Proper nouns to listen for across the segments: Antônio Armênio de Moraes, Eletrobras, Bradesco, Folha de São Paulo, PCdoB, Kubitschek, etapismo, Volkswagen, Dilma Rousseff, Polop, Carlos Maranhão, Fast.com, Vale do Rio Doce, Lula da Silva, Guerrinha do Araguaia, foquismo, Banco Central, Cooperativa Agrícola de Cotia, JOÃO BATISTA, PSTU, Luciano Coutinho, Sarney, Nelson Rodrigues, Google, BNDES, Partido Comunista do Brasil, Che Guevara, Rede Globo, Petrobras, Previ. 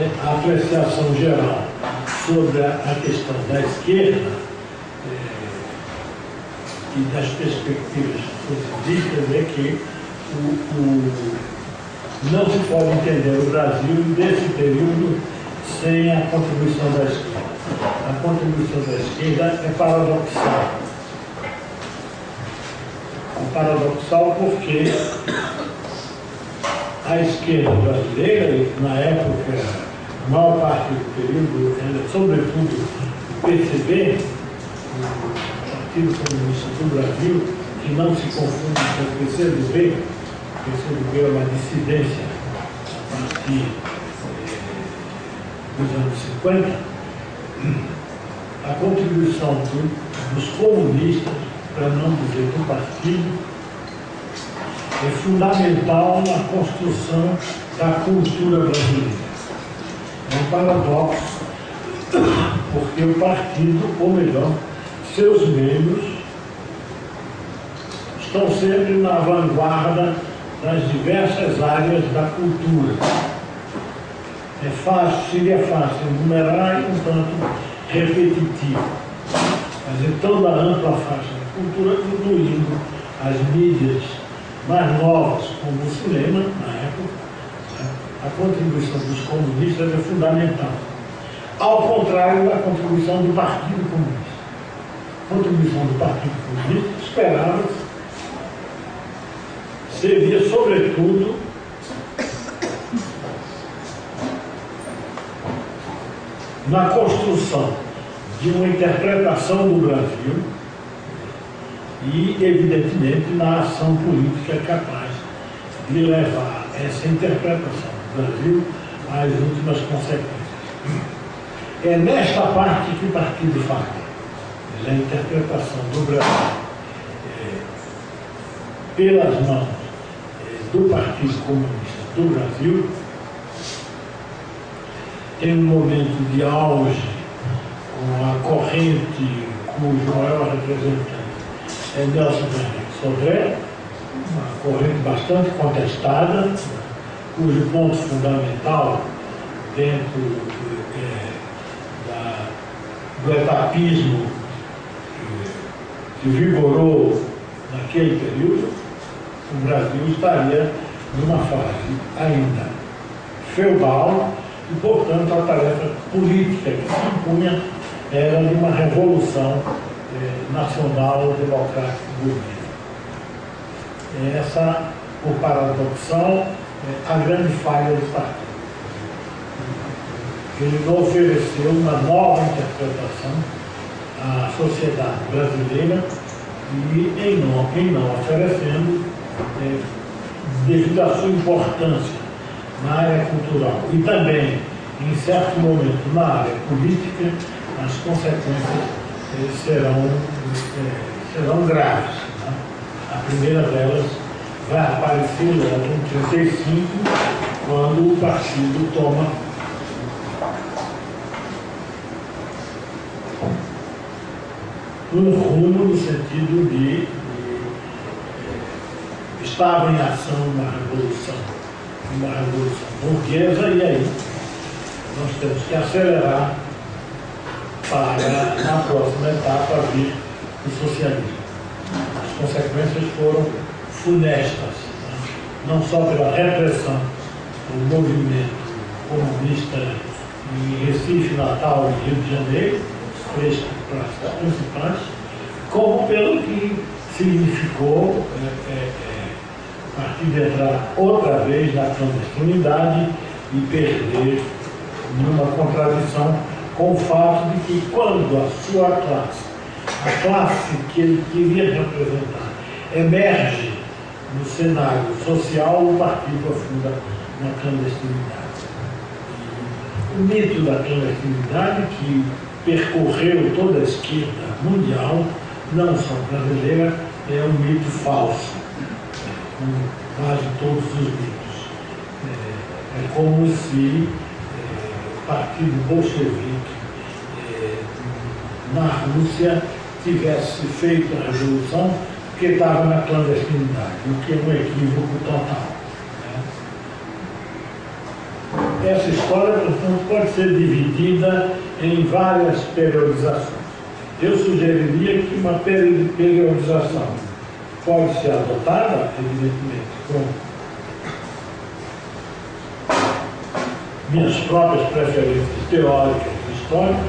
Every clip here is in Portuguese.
a apreciação geral sobre a questão da esquerda e das perspectivas positivas é que não se pode entender o Brasil nesse período sem a contribuição da esquerda. A contribuição da esquerda é paradoxal. É paradoxal porque a esquerda brasileira, na época, a maior parte do período, era sobretudo o PCdoB, o Partido Comunista do Brasil, que não se confunde com o PCdoB. O PCdoB é uma dissidência a partir dos anos 50. A contribuição dos comunistas, para não dizer do partido, é fundamental na construção da cultura brasileira. É um paradoxo, porque o partido, ou melhor, seus membros, estão sempre na vanguarda das diversas áreas da cultura. É fácil, seria fácil enumerar e, um tanto, repetitivo. Mas então, da ampla faixa da cultura, incluindo as mídias mais novas, como o cinema, na época, a contribuição dos comunistas é fundamental. Ao contrário da contribuição do Partido Comunista. A contribuição do Partido Comunista, esperava-se, seria, sobretudo, na construção de uma interpretação do Brasil e, evidentemente, na ação política capaz de levar essa interpretação do Brasil às últimas consequências. É nesta parte que o partido falha, a interpretação do Brasil pelas mãos do Partido Comunista do Brasil. Tem um momento de auge com a corrente cujo maior representante é Nelson Henrique Sodré, uma corrente bastante contestada, cujo ponto fundamental dentro do etapismo que vigorou naquele período, o Brasil estaria numa fase ainda feudal e, portanto, a tarefa política que se impunha era de uma revolução nacional democrático burguês. Essa, por paradoxal, é a grande falha do partido. Ele não ofereceu uma nova interpretação à sociedade brasileira e, em não oferecendo, devido à sua importância na área cultural e também, em certo momento, na área política, as consequências serão graves. Né? A primeira delas vai aparecer logo em 1935, quando o partido toma um rumo no sentido de estar em ação uma revolução burguesa, e aí nós temos que acelerar para, na próxima etapa, vir o socialismo. As consequências foram funestas, né? Não só pela repressão do movimento comunista em Recife, Natal e Rio de Janeiro, os três principais, como pelo que significou a partir de entrar outra vez na clandestinidade e perder numa contradição com o fato de que, quando a sua classe, a classe que ele queria representar, emerge no cenário social, o partido afunda na clandestinidade. O mito da clandestinidade, que percorreu toda a esquerda mundial, não só brasileira, é um mito falso, como quase todos os mitos. É como se o partido bolchevique na Rússia tivesse feito a revolução porque estava na clandestinidade, o que é um equívoco total. Né? essa história, no fundo, pode ser dividida em várias periodizações. Eu sugeriria que uma periodização pode ser adotada, evidentemente, com minhas próprias preferências teóricas e históricas,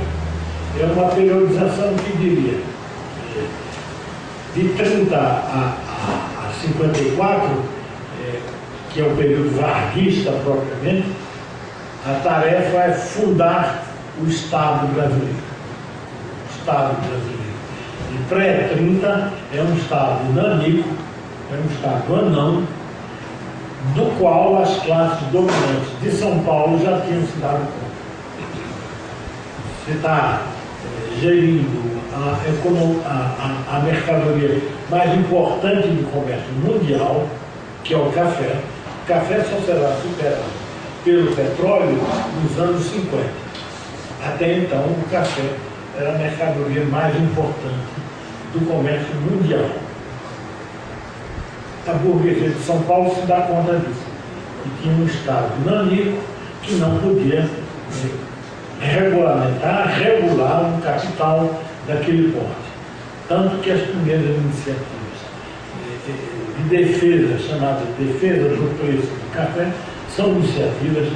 é uma periodização que diria de 30 a 54, que é um período varguista propriamente, a tarefa é fundar o Estado brasileiro. O Estado brasileiro. E pré-30 é um Estado nanico, é um Estado anão, do qual as classes dominantes de São Paulo já tinham se dado conta. Você está gerindo a mercadoria mais importante do comércio mundial, que é o café. O café só será superado pelo petróleo nos anos 50. Até então, o café era a mercadoria mais importante do comércio mundial. A burguesia de São Paulo se dá conta disso. E tinha um Estado nanico que não podia regular um capital daquele porte. Tanto que as primeiras iniciativas de defesa, chamadas defesa do preço do café, são iniciativas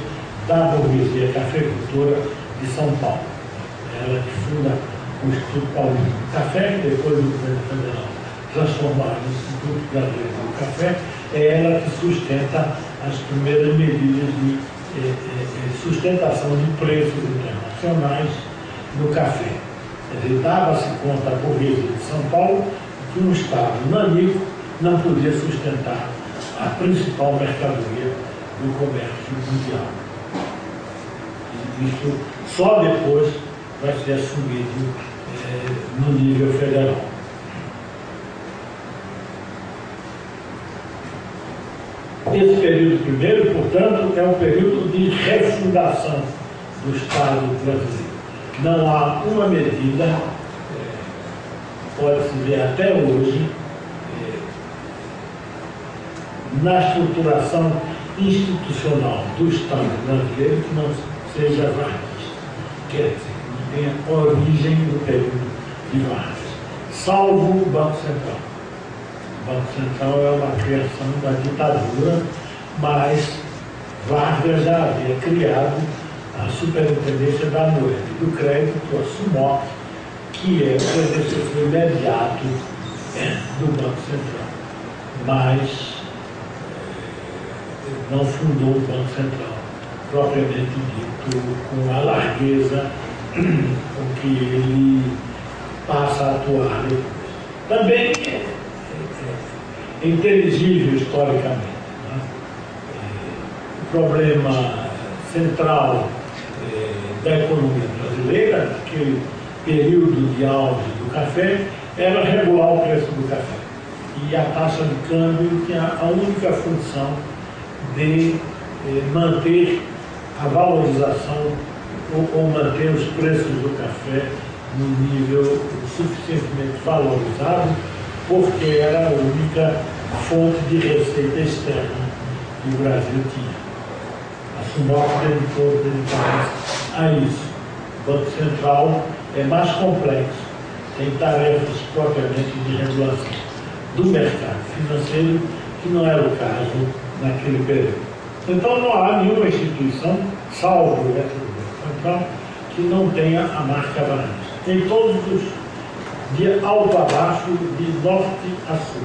da burguesia cafeicultora de São Paulo. Ela que funda o Instituto Paulista do Café, que depois o governo federal transformado no Instituto Brasileiro do Café, é ela que sustenta as primeiras medidas de sustentação de preços internacionais no café. Dava-se conta a burguesia de São Paulo que um Estado nanico não podia sustentar a principal mercadoria do comércio mundial. Isso só depois vai ser assumido no nível federal. Esse período primeiro, portanto, é um período de refundação do Estado brasileiro. Não há uma medida, pode-se ver até hoje, na estruturação institucional do Estado brasileiro que não seja varguista. Quer dizer, que tenha origem do período de Vargas, salvo o Banco Central. O Banco Central é uma criação da ditadura, mas Vargas já havia criado a Superintendência da Moeda e do Crédito, a SUMOC, que é o predecessor imediato do Banco Central. Mas não fundou o Banco Central, propriamente dito, com a largueza com que ele passa a atuar depois. Também é inteligível historicamente. Né? O problema central da economia brasileira, naquele período de auge do café, era regular o preço do café. E a taxa de câmbio tinha a única função de manter a valorização ou manter os preços do café num nível suficientemente valorizado, porque era a única fonte de receita externa que o Brasil tinha. A SUMOC dedicou-se a isso. O Banco Central é mais complexo, tem tarefas propriamente de regulação do mercado financeiro, que não era o caso naquele período. Então não há nenhuma instituição, salvo o Banco Central, que não tenha a marca varguista. Em todos os, de alto a baixo, de norte a sul.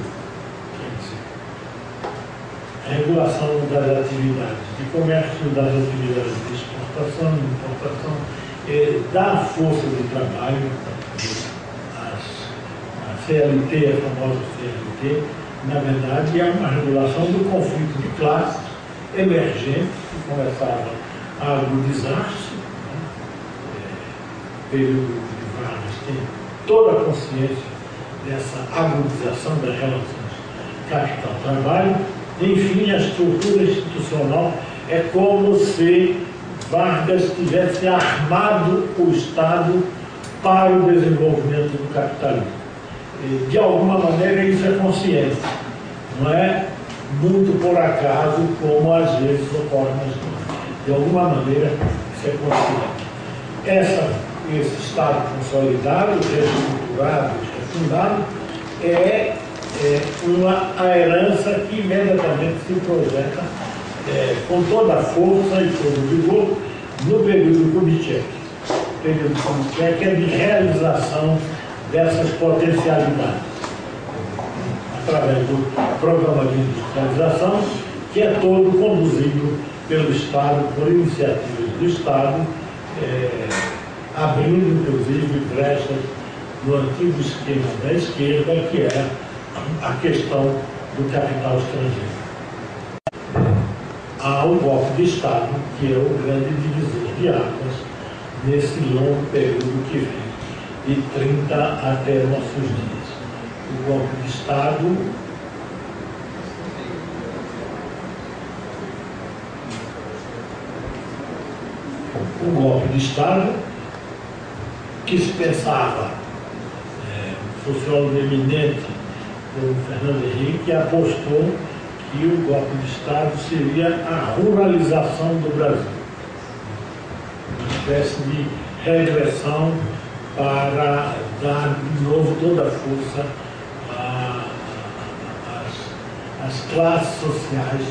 A regulação das atividades de comércio, das atividades de exportação, de importação, da força de trabalho, a CLT, a famosa CLT, na verdade, é uma regulação do conflito de classes emergente, que começava a agudizar-se. O período de Vargas tem toda a consciência dessa agudização das relações capital-trabalho. Enfim, a estrutura institucional é como se Vargas tivesse armado o Estado para o desenvolvimento do capitalismo. De alguma maneira isso é consciente, não é muito por acaso como às vezes ocorre nas de alguma maneira ser construída. Esse Estado consolidado, reestruturado, refundado, é uma herança que imediatamente se projeta com toda a força e todo o vigor no período Kubitschek. O período Kubitschek é de realização dessas potencialidades, através do programa de industrialização, que é todo conduzido pelo Estado, por iniciativas do Estado, abrindo, inclusive, brechas no antigo esquema da esquerda, que é a questão do capital estrangeiro. Há um golpe de Estado, que é o grande divisor de águas nesse longo período que vem, de 30 até nossos dias. O golpe de Estado que se pensava um sociólogo eminente como Fernando Henrique apostou que o golpe de Estado seria a ruralização do Brasil, uma espécie de regressão para dar de novo toda a força às classes sociais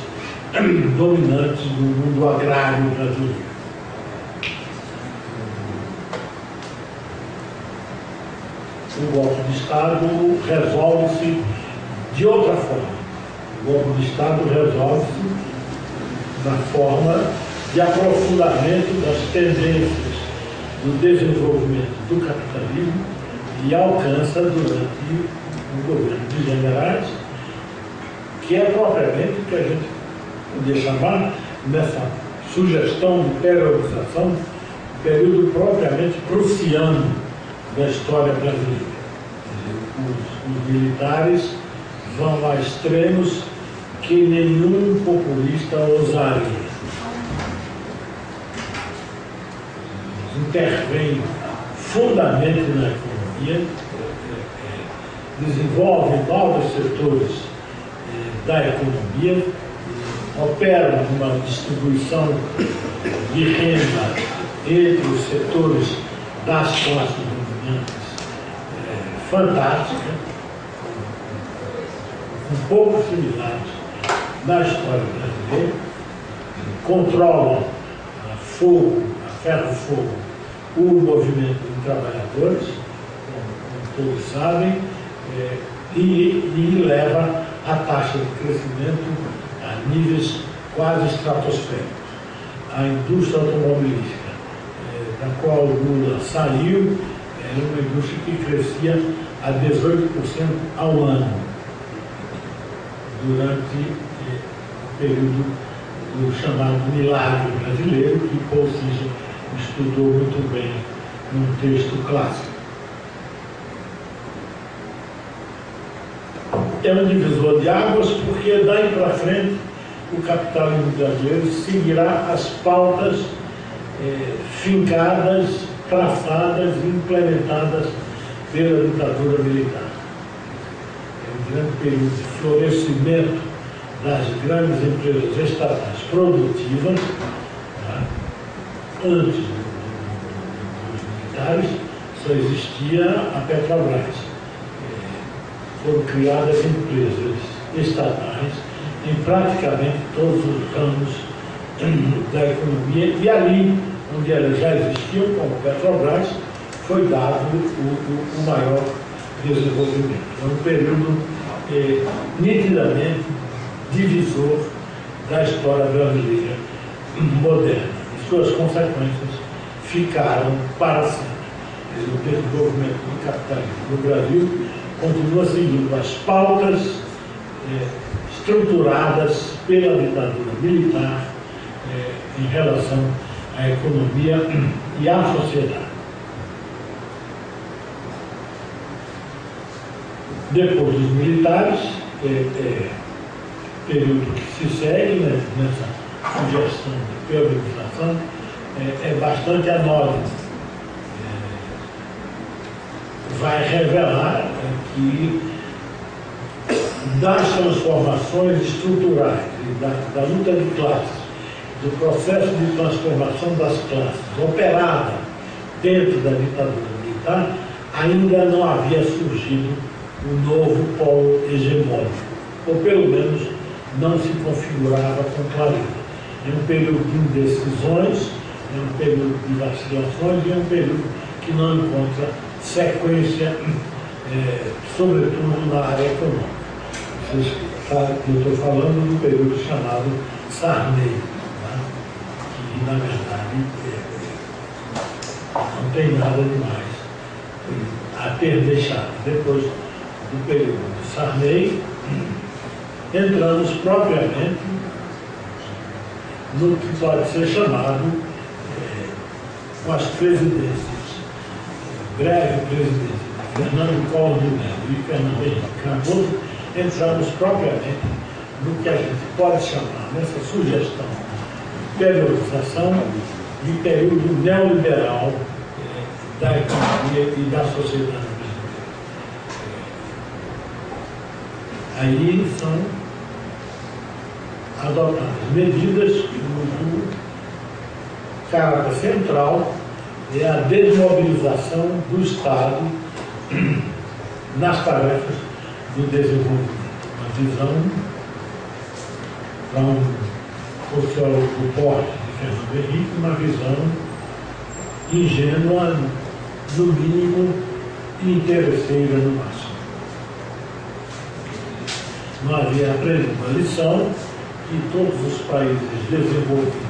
dominantes do mundo agrário brasileiro. O golpe de Estado resolve-se de outra forma. O golpe de Estado resolve-se na forma de aprofundamento das tendências do desenvolvimento do capitalismo e alcança durante o governo de generais, que é propriamente o que a gente podia chamar, nessa sugestão de periodização, período propriamente prussiano da história brasileira. Os militares vão a extremos que nenhum populista ousaria. Intervêm fundamentalmente na economia, desenvolvem novos setores da economia, operam uma distribuição de renda entre os setores das classes dominantes fantástica, um pouco similar na história brasileira. Controlam a ferro-fogo, o movimento de trabalhadores, como todos sabem, e leva a taxa de crescimento a níveis quase estratosféricos. A indústria automobilística, da qual o Lula saiu, era uma indústria que crescia a 18% ao ano, durante o período do chamado milagre brasileiro, que Paul Singer estudou muito bem num texto clássico. É um divisor de águas porque, daí para frente, o capitalismo brasileiro seguirá as pautas fincadas, traçadas e implementadas pela ditadura militar. É um grande período de florescimento das grandes empresas estatais produtivas, antes dos militares, só existia a Petrobras. Foram criadas empresas estatais em praticamente todos os ramos da economia, e ali onde elas já existiam, como Petrobras, foi dado o maior desenvolvimento. É um período nitidamente divisor da história brasileira moderna. E suas consequências ficaram para sempre. O desenvolvimento do capitalismo no Brasil continua seguindo as pautas estruturadas pela ditadura militar em relação à economia e à sociedade. Depois dos militares, período que se segue nessa sugestão de periodização é bastante anónimo. Vai revelar que das transformações estruturais, da luta de classes do processo de transformação das classes operada dentro da ditadura militar, ainda não havia surgido um novo polo hegemônico, ou pelo menos não se configurava com clareza. É um período de indecisões, é um período de vacilações e é um período que não encontra sequência, sobretudo na área econômica. Eu estou falando do período chamado Sarney, né? Que na verdade não tem nada demais a ter deixado. Depois do período Sarney, entramos propriamente no que pode ser chamado, com as presidências, breve presidência de Fernando Henrique e Fernando Henrique Cardoso, entramos propriamente no que a gente pode chamar, nessa sugestão de periodização, de período neoliberal da economia e da sociedade brasileira. Aí são adotadas medidas cujo caráter central é a desmobilização do Estado nas tarefas do desenvolvimento. Uma visão para um sociólogo do porte de Fernando Henrique, uma visão ingênua, no mínimo, e interesseira no máximo. Não havia aprendido uma lição que todos os países desenvolvidos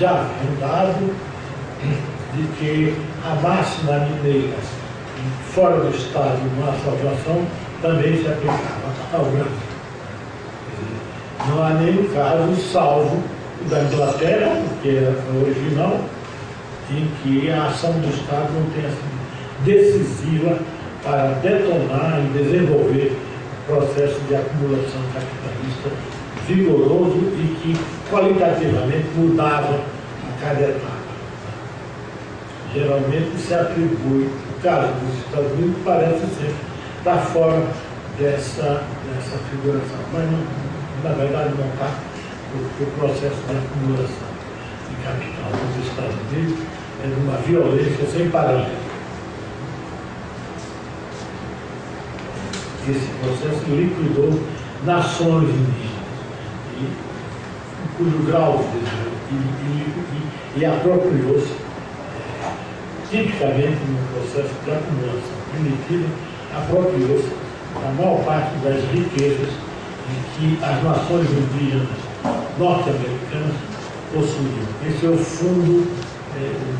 já haviam dado, de que a máxima mineira fora do Estado não há salvação também se aplicava ao Brasil. Não há nenhum caso salvo da Inglaterra, porque era original, em que a ação do Estado não tenha sido decisiva para detonar e desenvolver o processo de acumulação capitalista vigoroso e que qualitativamente mudava a cada etapa. Geralmente se atribui, o caso dos Estados Unidos parece sempre estar fora dessa figuração, mas não, na verdade não está, porque o processo de acumulação de capital dos Estados Unidos é de uma violência sem parâmetro. Esse processo liquidou nações indígenas, cujo grau de e apropriou-se tipicamente no processo de acumulação primitiva, apropriou-se da maior parte das riquezas em que as nações indígenas norte-americanas possuíam. Esse é o fundo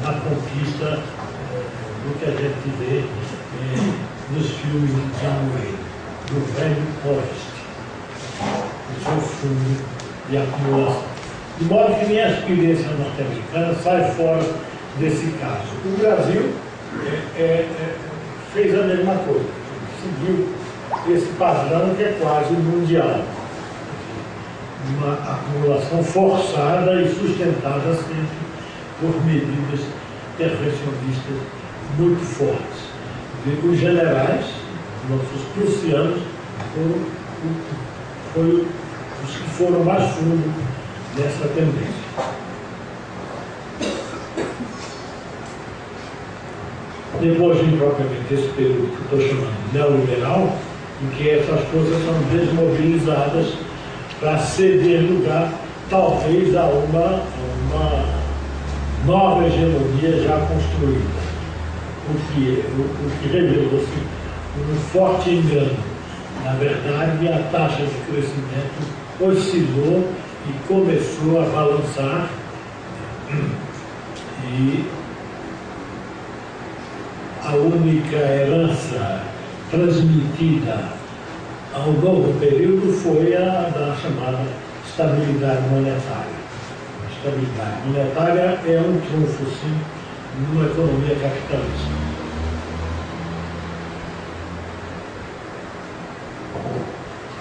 da conquista do que a gente vê nos filmes de John Wayne, do Velho Oeste. Esse é o fundo de acumulação. De modo que minha experiência norte-americana sai fora desse caso. O Brasil fez a mesma coisa, seguiu esse padrão que é quase mundial. Uma acumulação forçada e sustentada sempre por medidas intervencionistas muito fortes. Os generais, nossos prussianos, foram os que foram mais fundo nessa tendência. Depois de propriamente esse período que eu estou chamando de neoliberal, em que essas coisas são desmobilizadas para ceder lugar, talvez, a uma nova hegemonia já construída, o que revelou-se um forte engano. Na verdade, a taxa de crescimento oscilou e começou a balançar e a única herança transmitida ao novo período foi a da chamada estabilidade monetária. A estabilidade monetária é um trunfo, sim, numa economia capitalista.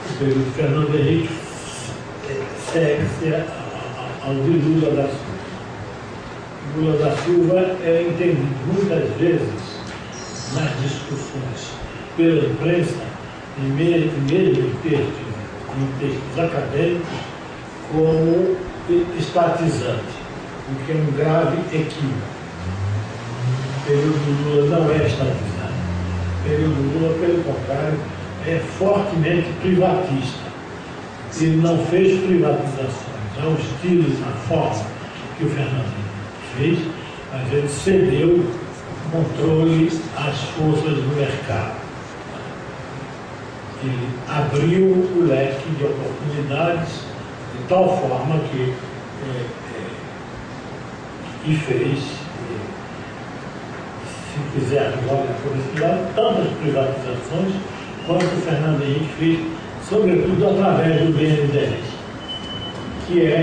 O período de Fernando Henrique segue-se ao de Lula da Silva. Lula da Silva é entendido muitas vezes nas discussões pela imprensa, e mesmo em textos acadêmicos, como estatizante, o que é um grave equívoco. O período do Lula não é estatizante. O período do Lula, pelo contrário, é fortemente privatista. Ele não fez privatizações, aos tiros na forma que o Fernando fez, mas ele cedeu o controle às forças do mercado. Ele abriu o leque de oportunidades de tal forma que e fez, se quiser agora por tantas privatizações quanto o Fernando Henrique fez, sobretudo através do BNDES, que é,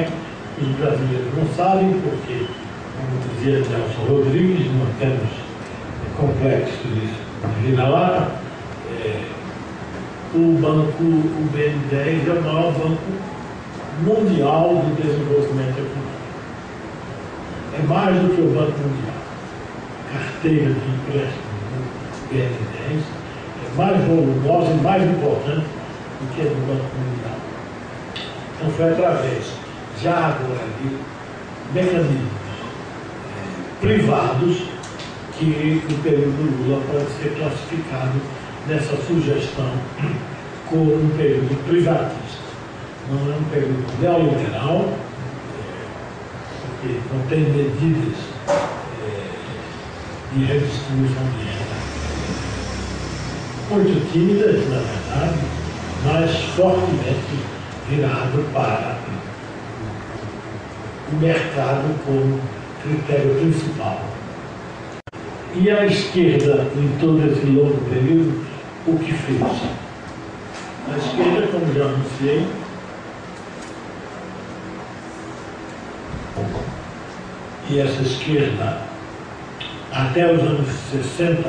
os brasileiros não sabem, porque, como dizia Nelson Rodrigues, nós temos complexos de Vila Lara. O BNDES é o maior banco mundial de desenvolvimento econômico. É mais do que o Banco Mundial. A carteira de empréstimos do BNDES é mais volumosa e mais importante do que a do Banco Mundial. Então foi através, já agora, de mecanismos privados que o período Lula pode ser classificado nessa sugestão como um período privatista. Não é um período neoliberal, porque não tem medidas de redistribuição de renda muito tímidas, na verdade, mas fortemente virado para o mercado como critério principal. E a esquerda, em todo esse longo período, o que fez? A esquerda, como já anunciei, e essa esquerda, até os anos 60,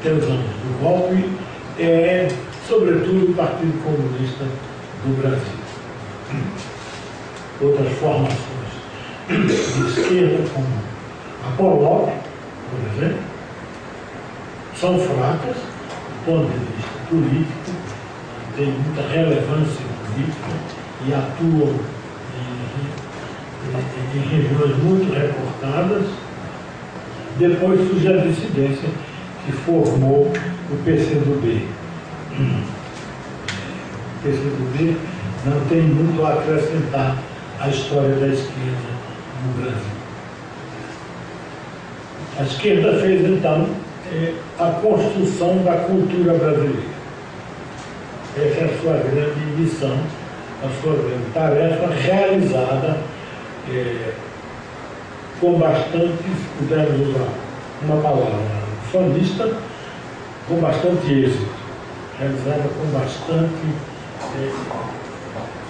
até os anos do golpe, é, sobretudo, o Partido Comunista do Brasil. Outras formações de esquerda, como a Polop, por exemplo, são fracas do ponto de vista político, têm muita relevância política e atuam em regiões muito recortadas. Depois surge a dissidência que formou o PCdoB. O PCdoB não tem muito a acrescentar à história da esquerda no Brasil. A esquerda fez, então, a construção da cultura brasileira. Essa é a sua grande missão, a sua grande tarefa realizada com bastante, se pudermos usar uma palavra sonista, com bastante êxito, realizada com bastante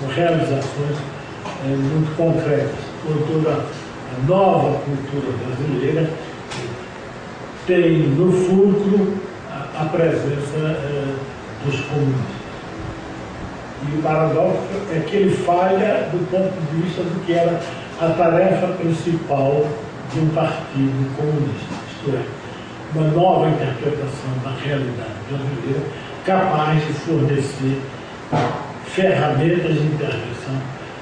com realizações muito concretas. Toda a nova cultura brasileira tem no fulcro a presença dos comunistas. E o paradoxo é que ele falha do ponto de vista do que era a tarefa principal de um partido comunista, isto é, uma nova interpretação da realidade brasileira capaz de fornecer ferramentas de intervenção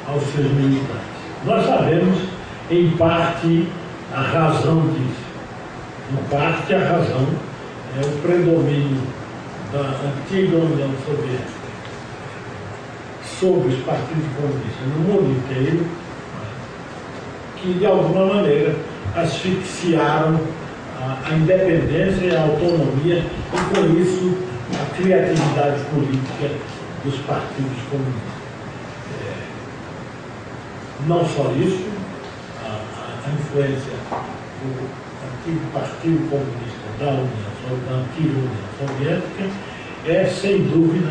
aos seus militantes. Nós sabemos, em parte, a razão disso. Em parte, a razão é o predomínio da antiga União Soviética sobre os partidos comunistas no mundo inteiro, que, de alguma maneira, asfixiaram a independência e a autonomia e, com isso, a criatividade política dos partidos comunistas. Não só isso, a influência do antigo Partido Comunista da antiga União Soviética é, sem dúvida,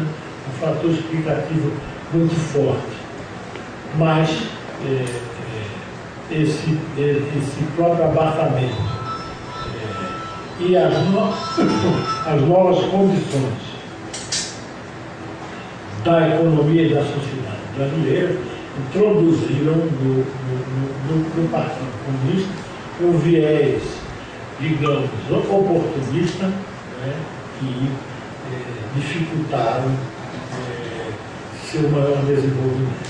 um fator explicativo muito forte. Mas esse próprio abatamento e as novas condições da economia e da sociedade brasileira introduziram no Partido Comunista um viés, digamos, oportunista, que dificultaram seu maior desenvolvimento.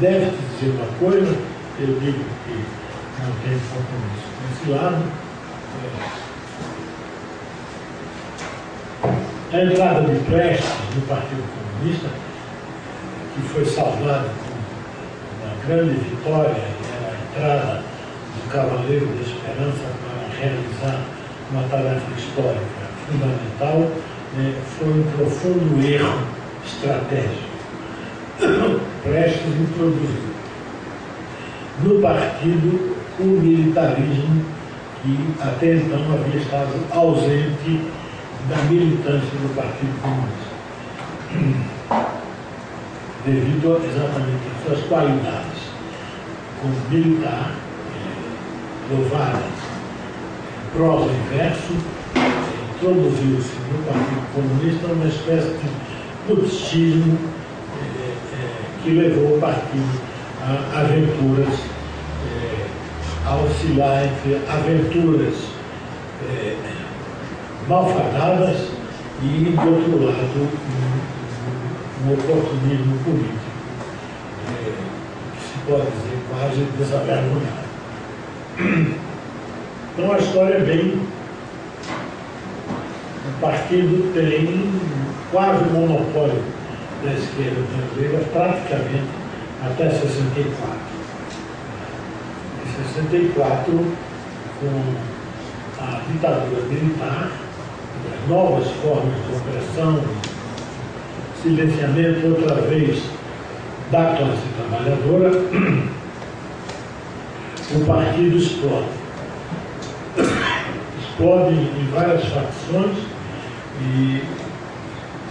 Deve-se dizer uma coisa, eu digo que não tem compromisso com esse lado. A entrada de Prestes no Partido Comunista, que foi salvado com uma grande vitória, que era a entrada do Cavaleiro da Esperança para realizar uma tarefa histórica fundamental, foi um profundo erro estratégico. Prestes introduziu no partido o militarismo que até então havia estado ausente da militância do Partido Comunista, devido exatamente às suas qualidades como militar, louvadas em prosa e verso. Introduziu-se no Partido Comunista uma espécie de putschismo que levou o partido a aventuras, a oscilar entre aventuras malfadadas e, do outro lado, um oportunismo político, que se pode dizer quase desavergonhado. Então a história é bem... O partido tem quase o monopólio da esquerda brasileira, praticamente, até 64. Em 64, com a ditadura militar, as novas formas de opressão, silenciamento outra vez da classe trabalhadora, o partido explode. Explode em várias facções e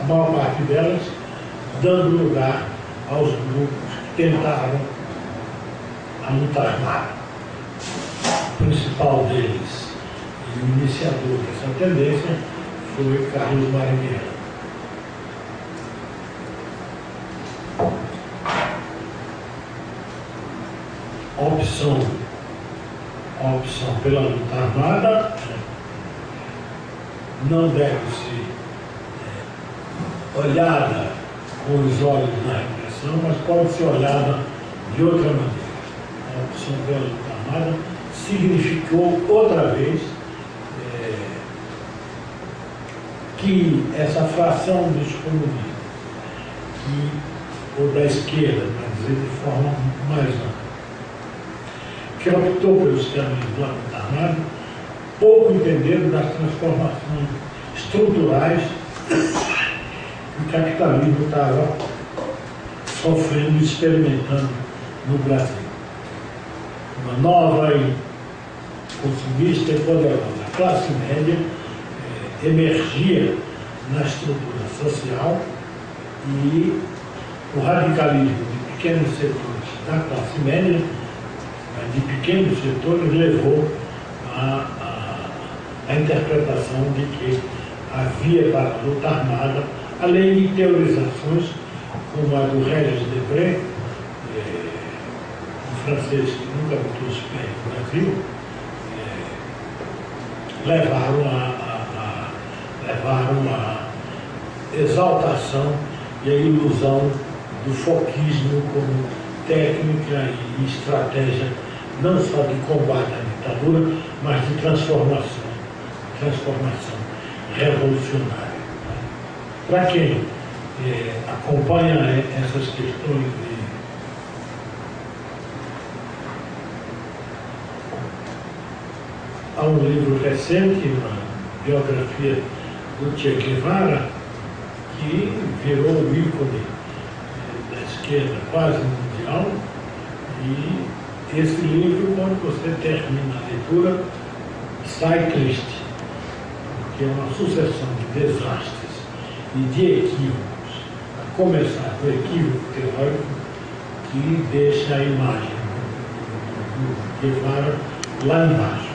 a maior parte delas dando lugar aos grupos que tentaram a luta armada. O principal deles e o iniciador dessa tendência foi Carlos Maranhão. A opção pela luta armada não deve ser olhada com os olhos da repressão, mas pode ser olhada de outra maneira. A opção pela luta armada significou outra vez que essa fração dos comunistas, ou da esquerda, para dizer de forma mais ampla, que optou pelos caminhos do luta armada, pouco entenderam das transformações estruturais que o capitalismo estava sofrendo e experimentando no Brasil. Uma nova e consumista e poderosa classe média emergia na estrutura social e o radicalismo de pequenos setores da classe média, levou a interpretação de que havia para a luta armada, além de teorizações como a do Regis Debré, um francês que nunca botou os pés no Brasil, levaram a exaltação e a ilusão do foquismo como técnica e estratégia não só de combate à ditadura, mas de transformação revolucionária. Para quem acompanha essas questões há um livro recente, uma biografia do Che Guevara, que virou o ícone da esquerda quase mundial, e esse livro, quando você termina a leitura, sai triste, porque é uma sucessão de desastres e de equívocos, a começar do equívoco teórico, que deixa a imagem do Guevara lá embaixo.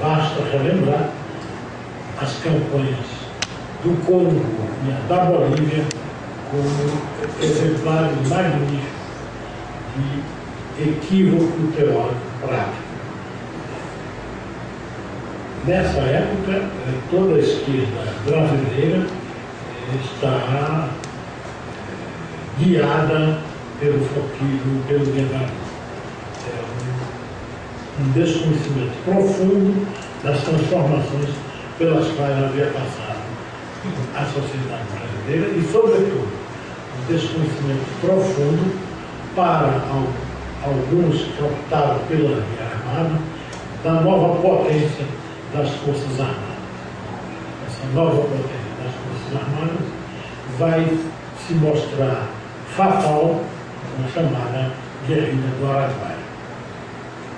Basta relembrar as campanhas do Congo e da Bolívia como exemplares magníficos de equívoco teórico prático. Nessa época, toda a esquerda brasileira está guiada pelo foquismo, pelo liberalismo. um desconhecimento profundo das transformações pelas quais ela havia passado a sociedade brasileira e, sobretudo, um desconhecimento profundo para alguns que optaram pela via armada da nova potência das Forças Armadas. Essa nova potência das Forças Armadas vai se mostrar fatal na chamada Guerrinha do Araguaia.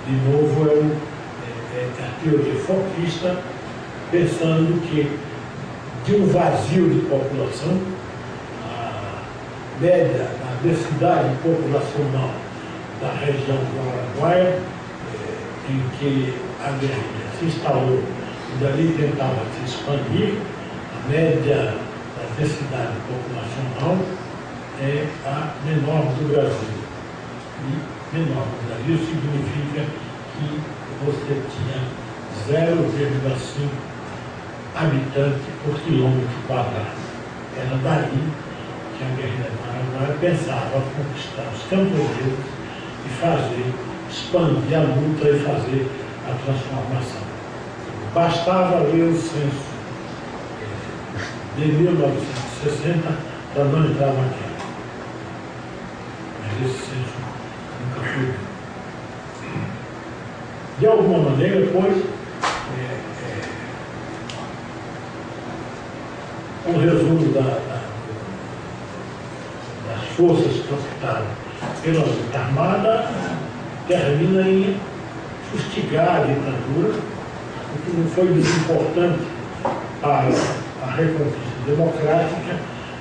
De novo, é a teoria foquista pensando que de um vazio de população, a média, a densidade populacional da região do Araguaia, em que a guerrilha se instalou e dali tentava se expandir, a média da densidade populacional é a menor do Brasil. E menor do Brasil significa que você tinha 0,5 habitante por quilômetro quadrado. Era daí que a guerrilha do Araguaia pensava conquistar os camponeses e fazer expandir a luta e fazer a transformação. Bastava ler o censo de 1960 para não entrar na guerra. Mas esse censo nunca foi. De alguma maneira, pois, um resumo das forças que optaram pela luta armada termina em fustigar a ditadura, o que não foi desimportante para a reconquista democrática,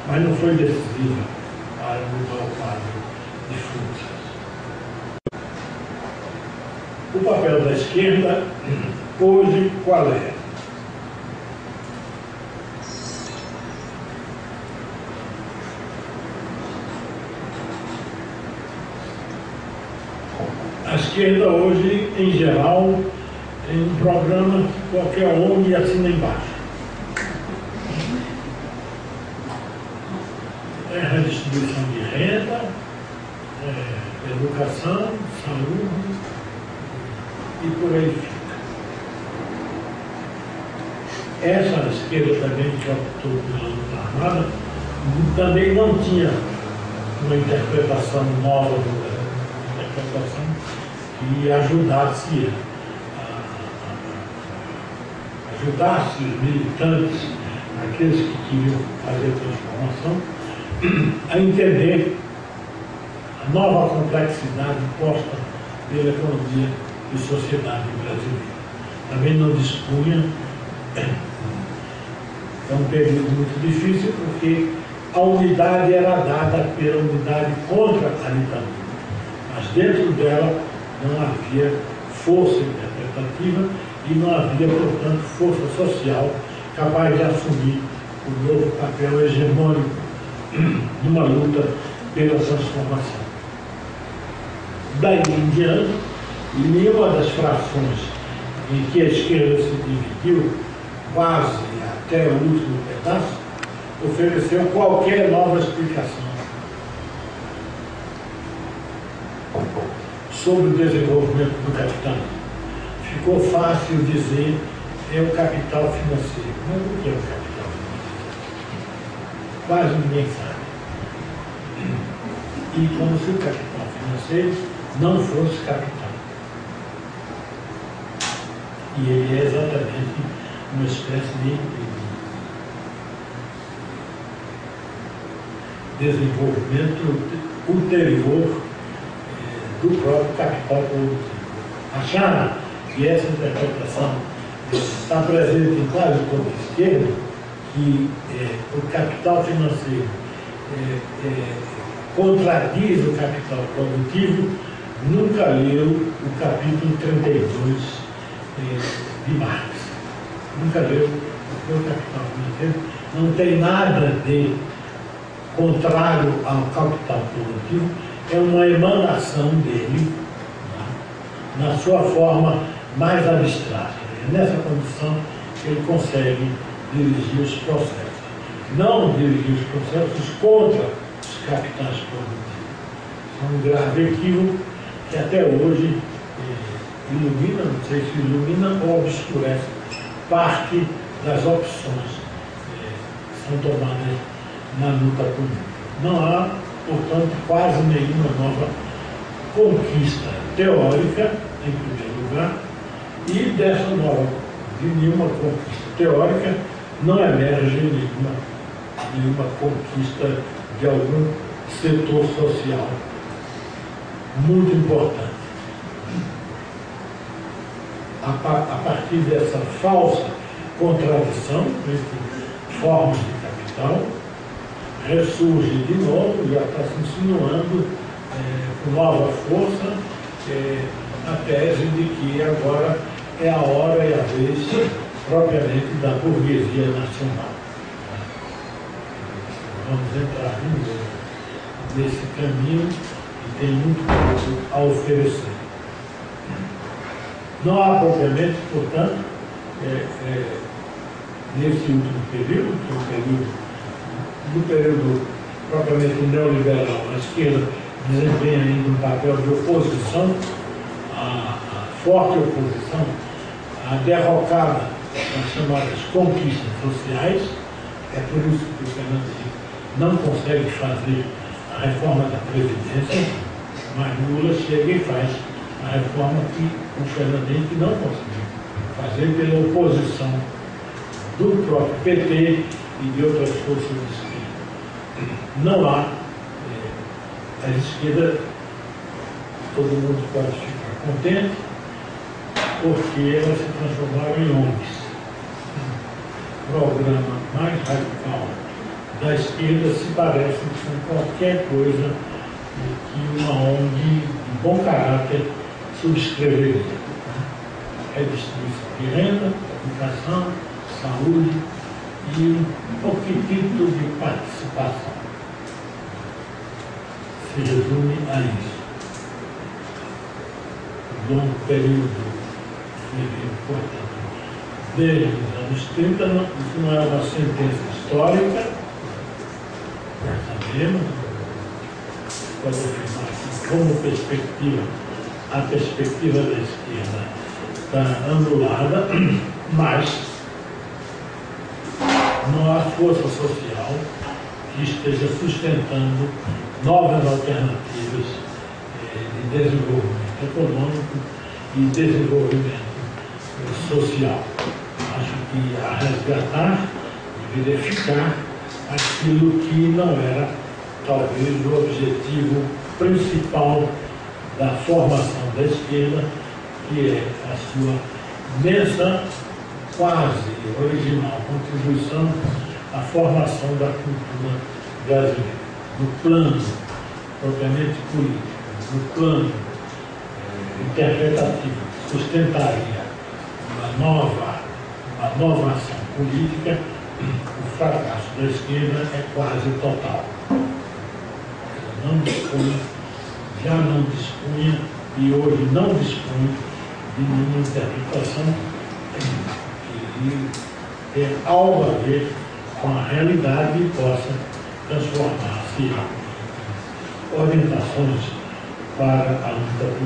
mas não foi decisiva para mudar o quadro de forças. O papel da esquerda hoje qual é? A esquerda hoje, em geral, tem um programa que qualquer ONG assina embaixo. É redistribuição de renda, educação, saúde e por aí fica. Essa esquerda também que optou pela luta armada também não tinha uma interpretação nova do governo, uma interpretação que ajudasse os militantes, aqueles que queriam fazer a transformação, a entender a nova complexidade imposta pela economia e sociedade brasileira. Também não dispunha, é um período muito difícil, porque a unidade era dada pela unidade contra a ditadura, mas dentro dela não havia força interpretativa e não havia, portanto, força social capaz de assumir o novo papel hegemônico numa luta pela transformação. Daí em diante, em nenhuma das frações em que a esquerda se dividiu, quase até o último pedaço, ofereceu qualquer nova explicação sobre o desenvolvimento do capital. Ficou fácil dizer é o capital financeiro. Mas o que é o capital financeiro? Quase ninguém sabe. E como se o capital financeiro não fosse capital. E ele é exatamente uma espécie de desenvolvimento ulterior do próprio capital produtivo. Achar que essa interpretação está presente em quase toda a esquerda, que o capital financeiro contradiz o capital produtivo, nunca leu o capítulo 32 de Marx. Nunca leu porque o capital financeiro não tem nada de contrário ao capital produtivo, é uma emanação dele, né, na sua forma mais abstrata. Nessa condição, ele consegue dirigir os processos. Não dirigir os processos contra os capitais produtivos. É um grave equívoco que até hoje ilumina, não sei se ilumina ou obscurece parte das opções que são tomadas na luta política. Não há, portanto, quase nenhuma nova conquista teórica, em primeiro lugar, e dessa nova, de nenhuma conquista teórica, não emerge nenhuma conquista de algum setor social muito importante. A partir dessa falsa contradição, entre formas de capital, ressurge de novo, já está se insinuando com nova força, a tese de que agora é a hora e a vez propriamente da burguesia nacional. Vamos entrar nesse caminho que tem muito pouco a oferecer. Não há propriamente, portanto, nesse último período, que é um período do período propriamente neoliberal, a esquerda desempenha ainda um papel de oposição, a forte oposição, a derrocada das chamadas conquistas sociais. É por isso que o Fernando Henrique não consegue fazer a reforma da Previdência, mas Lula chega e faz a reforma que o Fernando Henrique não conseguiu fazer pela oposição do próprio PT e de outras forças de esquerda. Não há, a esquerda, todo mundo pode ficar contente, porque ela se transformaram em ONGs. O programa mais radical da esquerda se parece com qualquer coisa que uma ONG de bom caráter subscreveria. Redistribuição de renda, educação, saúde, e um pouquinho de participação. Se resume a isso. Um longo período, portanto, desde os anos 30, isso não é uma sentença histórica, nós sabemos, pode afirmar que como perspectiva, a perspectiva da esquerda está anulada, mas não há força social que esteja sustentando novas alternativas de desenvolvimento econômico e desenvolvimento social. Acho que a resgatar e verificar aquilo que não era, talvez, o objetivo principal da formação da esquerda, que é a sua imensa, quase original contribuição à formação da cultura brasileira, no plano propriamente político, no plano interpretativo, sustentaria uma nova ação política. O fracasso da esquerda é quase total. Ela não dispõe, já não dispunha e hoje não dispõe de nenhuma interpretação que tem algo a ver com a realidade e possa transformar-se em orientações para a luta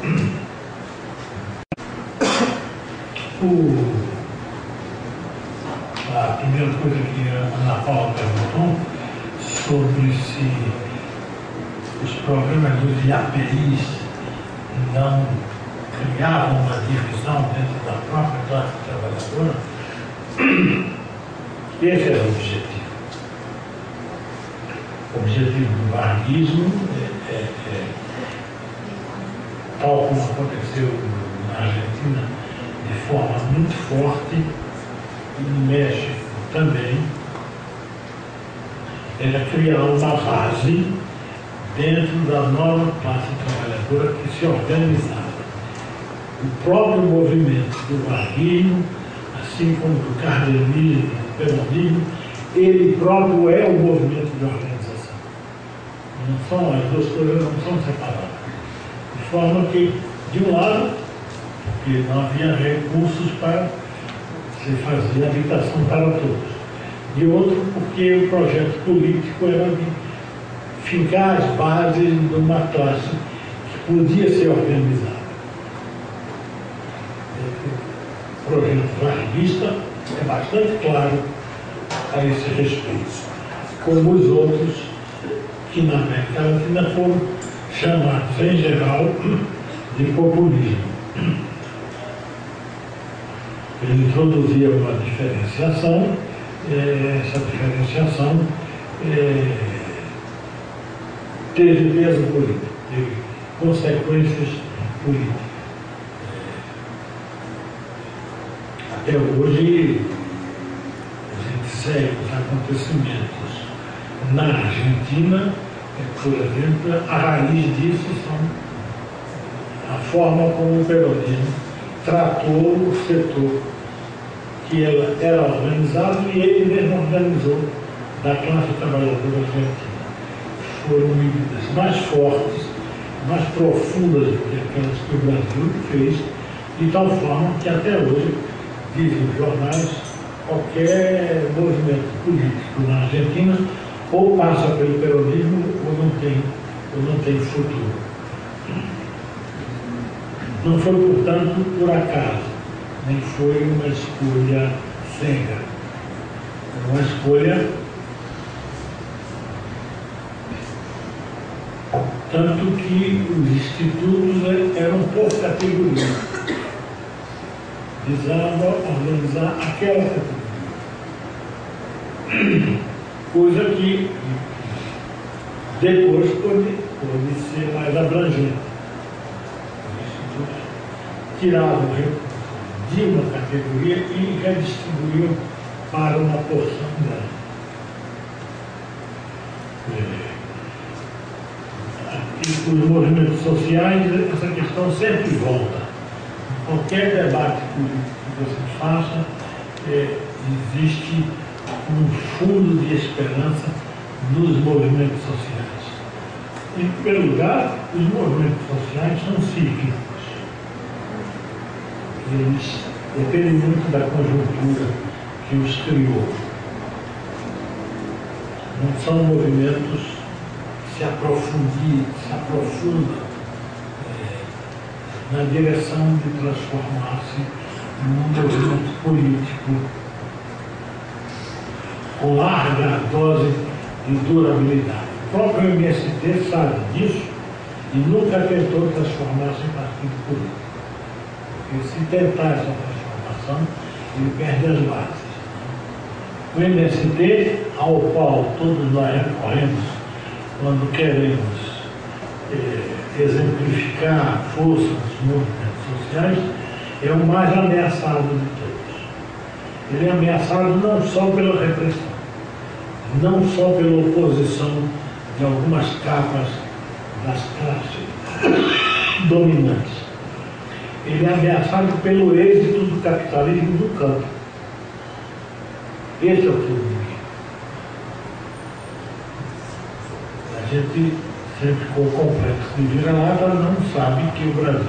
política. A primeira coisa que a Ana Paula perguntou sobre se os programas dos IAPIs não criavam uma divisão dentro da própria classe trabalhadora, esse era o objetivo. O objetivo do varguismo tal como aconteceu na Argentina de forma muito forte e no México também, era criar uma base dentro da nova classe trabalhadora que se organizava. O próprio movimento do varguismo, assim como do cardenismo, do peronismo, ele próprio é o movimento de organização. Não são, as duas coisas não são separadas. De forma que, de um lado, porque não havia recursos para se fazer habitação para todos. De outro, porque o projeto político era de fincar as bases de uma classe que podia ser organizada. projeto varguista é bastante claro a esse respeito, como os outros que na América Latina foram chamados em geral de populismo. Ele introduzia uma diferenciação, essa diferenciação teve peso político, teve consequências políticas. Até hoje, a gente segue os acontecimentos na Argentina, por exemplo, a raiz disso são a forma como o peronismo tratou o setor que ela era organizado e ele mesmo organizou da classe trabalhadora argentina. Foram medidas mais fortes, mais profundas do que aquelas que o Brasil fez, de tal forma que até hoje dizem os jornais, qualquer movimento político na Argentina ou passa pelo peronismo ou não tem futuro. Não foi, portanto, por acaso, nem foi uma escolha cega. Foi uma escolha tanto que os institutos eram por categoria. Visava organizar aquela categoria, coisa que depois pode ser mais abrangente. Os institutos tiravam de uma categoria e redistribuíam para uma porção dela. E os movimentos sociais, essa questão sempre volta. Qualquer debate que você faça, existe um fundo de esperança nos movimentos sociais. Em primeiro lugar, os movimentos sociais são cíclicos. Eles dependem muito da conjuntura que os criou. Não são movimentos que se aprofundam na direção de transformar-se num movimento político com larga dose de durabilidade. O próprio MST sabe disso e nunca tentou transformar-se em partido político. Porque se tentar essa transformação, ele perde as bases. O MST, ao qual todos nós recorremos quando queremos exemplificar a força dos movimentos sociais, é o mais ameaçado de todos. Ele é ameaçado não só pela repressão, não só pela oposição de algumas capas das classes dominantes. Ele é ameaçado pelo êxito do capitalismo do campo. Esse é o problema. A gente sempre ficou completo de vira-lata, não sabe que o Brasil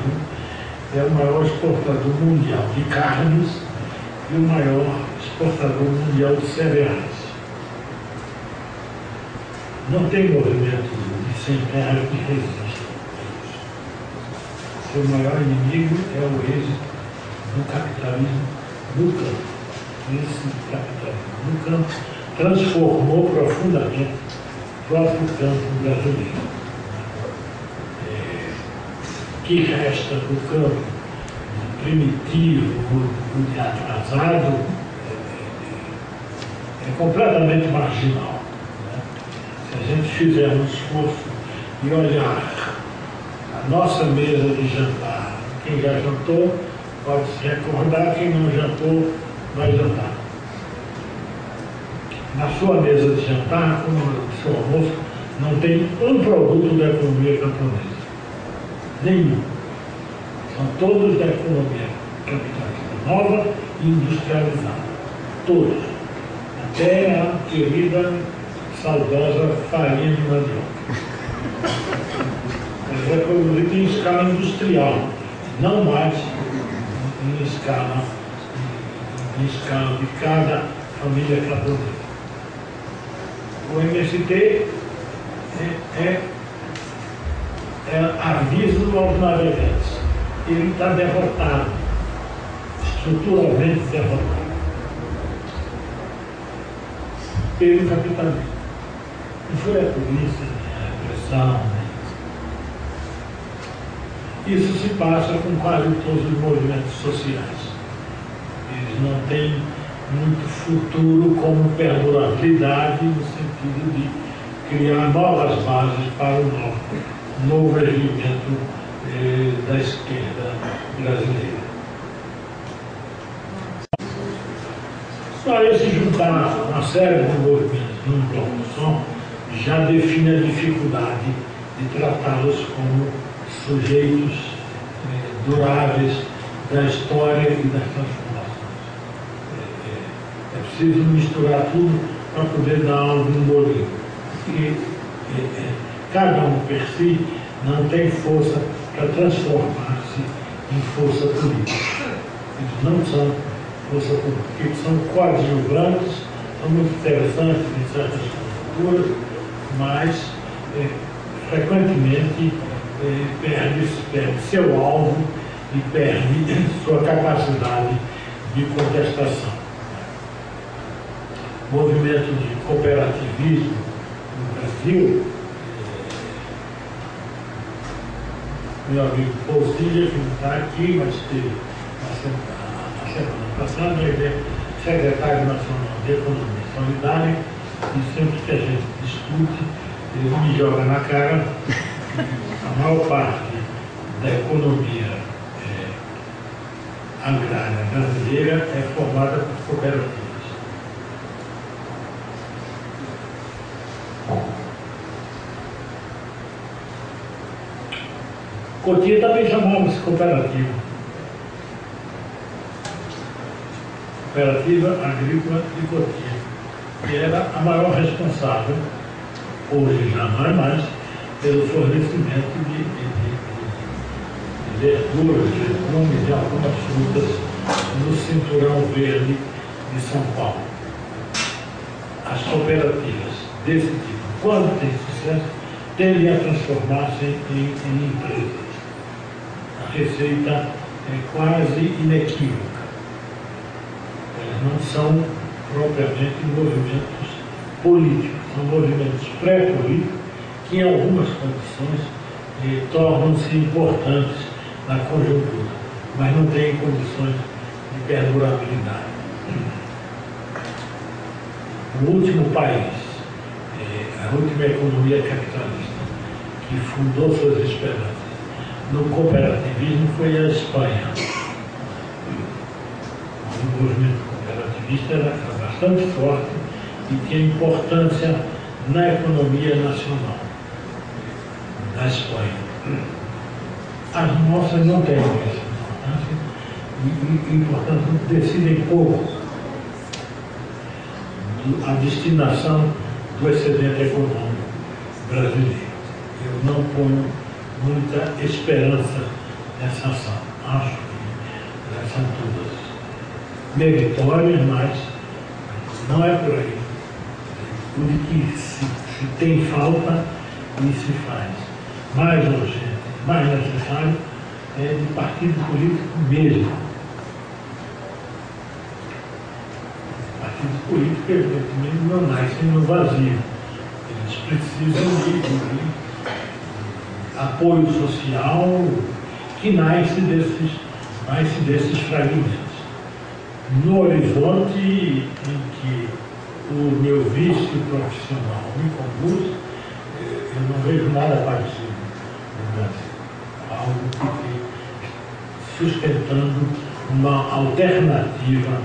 é o maior exportador mundial de carnes e o maior exportador mundial de cereais. Não tem movimento de centenário que resista. Seu maior inimigo é o êxito do capitalismo do campo. Esse capitalismo do campo transformou profundamente o próprio campo brasileiro. O que resta do campo primitivo, de atrasado, é completamente marginal. Né? Se a gente fizer um esforço e olhar a nossa mesa de jantar, quem já jantou pode se recordar, quem não jantou vai jantar. Na sua mesa de jantar, como no seu almoço, não tem um produto da economia camponesa. Nenhum. São todos da economia capitalista nova e industrializada. Todos. Até a querida, saudosa farinha de mandioca. Mas é produzida em escala industrial, não mais em escala de cada família que ela produz. O MST é aviso aos navegantes. Ele está derrotado. estruturalmente se afastar pelo capitalismo. Não foi a polícia, a repressão, né? Isso se passa com quase todos os movimentos sociais. Eles não têm muito futuro como perdurabilidade no sentido de criar novas bases para o novo regimento da esquerda brasileira. Só esse juntar uma série de movimentos num bloco só já define a dificuldade de tratá-los como sujeitos duráveis da história e das transformações. É preciso misturar tudo para poder dar algum bolinho. Porque cada um per si não tem força para transformar-se em força política. Eles não são força política, eles são coadjuvantes, são muito interessantes em certas culturas, mas frequentemente perde seu alvo e perde sua capacidade de contestação. O movimento de cooperativismo no Brasil, meu amigo Paul Singer, que não está aqui, mas teve na semana passada, ele é secretário nacional de Economia Solidária, e sempre que a gente discute, ele me joga na cara. A maior parte da economia agrária brasileira é formada por cooperativas. Cotia também chamava-se cooperativa. Cooperativa Agrícola de Cotia, que era a maior responsável, hoje já não é mais, pelo fornecimento de verduras, legumes e algumas frutas no cinturão verde de São Paulo. As cooperativas desse tipo, quando têm sucesso, tendem a transformar-se em empresas. A receita é quase inequívoca. Elas não são propriamente movimentos políticos, são movimentos pré-políticos, que em algumas condições tornam-se importantes na conjuntura, mas não têm condições de perdurabilidade. O último país, a última economia capitalista que fundou suas esperanças no cooperativismo foi a Espanha. O movimento cooperativista era bastante forte e tinha importância na economia nacional da Espanha. As nossas não têm essa importância e, portanto, decidem pouco a destinação do excedente econômico brasileiro. Eu não ponho muita esperança nessa ação. Acho que elas são todas meritórias, mas não é por aí. O de que se tem falta e se faz mais urgente, mais necessário, é de partido político mesmo. Partido político, evidentemente, não nasce no vazio. Eles precisam de apoio social que nasce desses fragmentos. No horizonte em que o meu vício profissional me conduz, eu não vejo nada parecido no Brasil. Algo que tem sustentando uma alternativa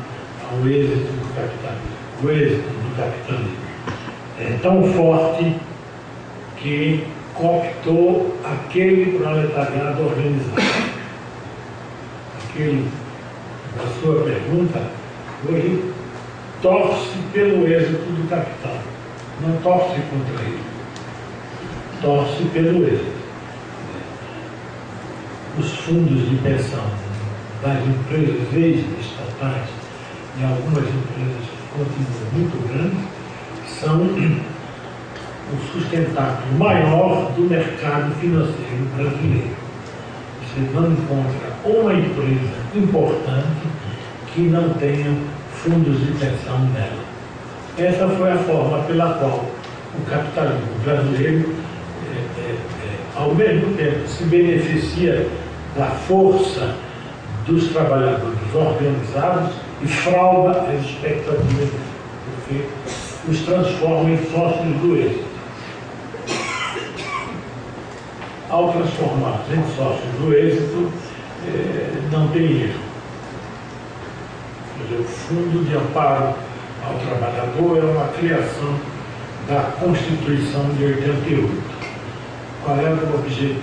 ao êxito do capitalismo. O êxito do capitalismo é tão forte que cooptou aquele proletariado organizado. Aquele, na sua pergunta, hoje torce pelo êxito do capital, não torce contra ele. Torce pelo êxito. Os fundos de pensão das empresas ex-estatais e algumas empresas que continuam muito grandes são o sustentáculo maior do mercado financeiro brasileiro. Você não encontra uma empresa importante que não tenham fundos de pensão nela. Essa foi a forma pela qual o capitalismo brasileiro, ao mesmo tempo, se beneficia da força dos trabalhadores organizados e frauda as expectativas, porque os transforma em sócios do êxito. Ao transformá-los em sócios do êxito, não tem erro. Quer dizer, o Fundo de Amparo ao Trabalhador é uma criação da Constituição de 88. Qual era o objetivo?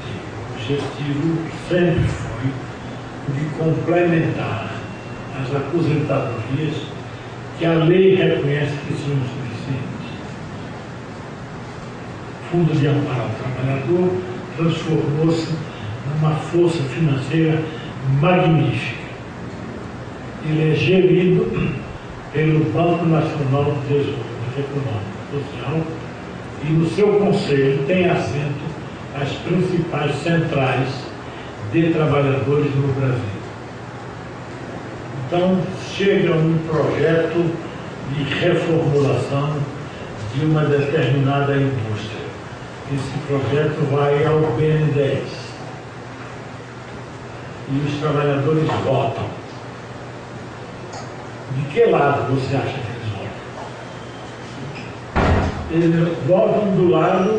O objetivo sempre foi de complementar as aposentadorias que a lei reconhece que são insuficientes. O Fundo de Amparo ao Trabalhador transformou-se numa força financeira magnífica. Ele é gerido pelo Banco Nacional de Desenvolvimento Econômico e Social e no seu conselho tem assento as principais centrais de trabalhadores no Brasil. Então, chega um projeto de reformulação de uma determinada indústria. Esse projeto vai ao BNDES e os trabalhadores votam. De que lado você acha que eles votam? Eles votam do lado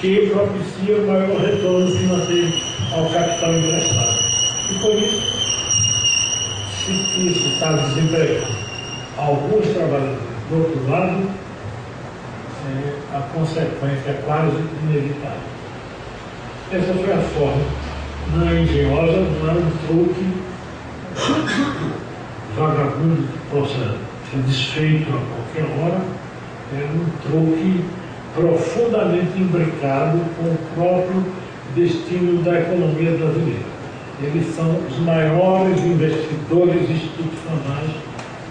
que propicia o maior retorno financeiro ao capital emprestado. E por isso, se isso está desempregando alguns trabalhadores do outro lado, a consequência é quase inevitável. Essa foi a forma, não é engenhosa, não é um truque vagabundo que possa ser desfeito a qualquer hora, é um truque profundamente imbricado com o próprio destino da economia brasileira. Eles são os maiores investidores institucionais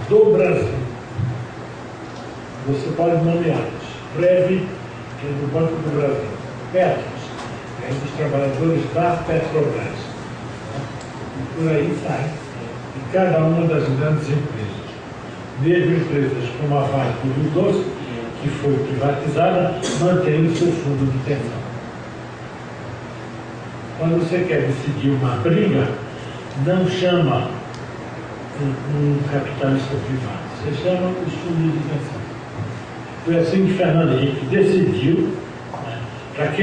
do Brasil. Você pode nomeá-los. Previ, que é do Banco do Brasil. Prestes, que é dos trabalhadores da Petrobras. E por aí sai. E cada uma das grandes empresas. Mesmo empresas como a Vale do Rio Doce, que foi privatizada, mantém o seu fundo de pensão. Quando você quer decidir uma briga, não chama um capitalista privado. Você chama os fundos de pensão. Foi assim que Fernando Henrique decidiu para quem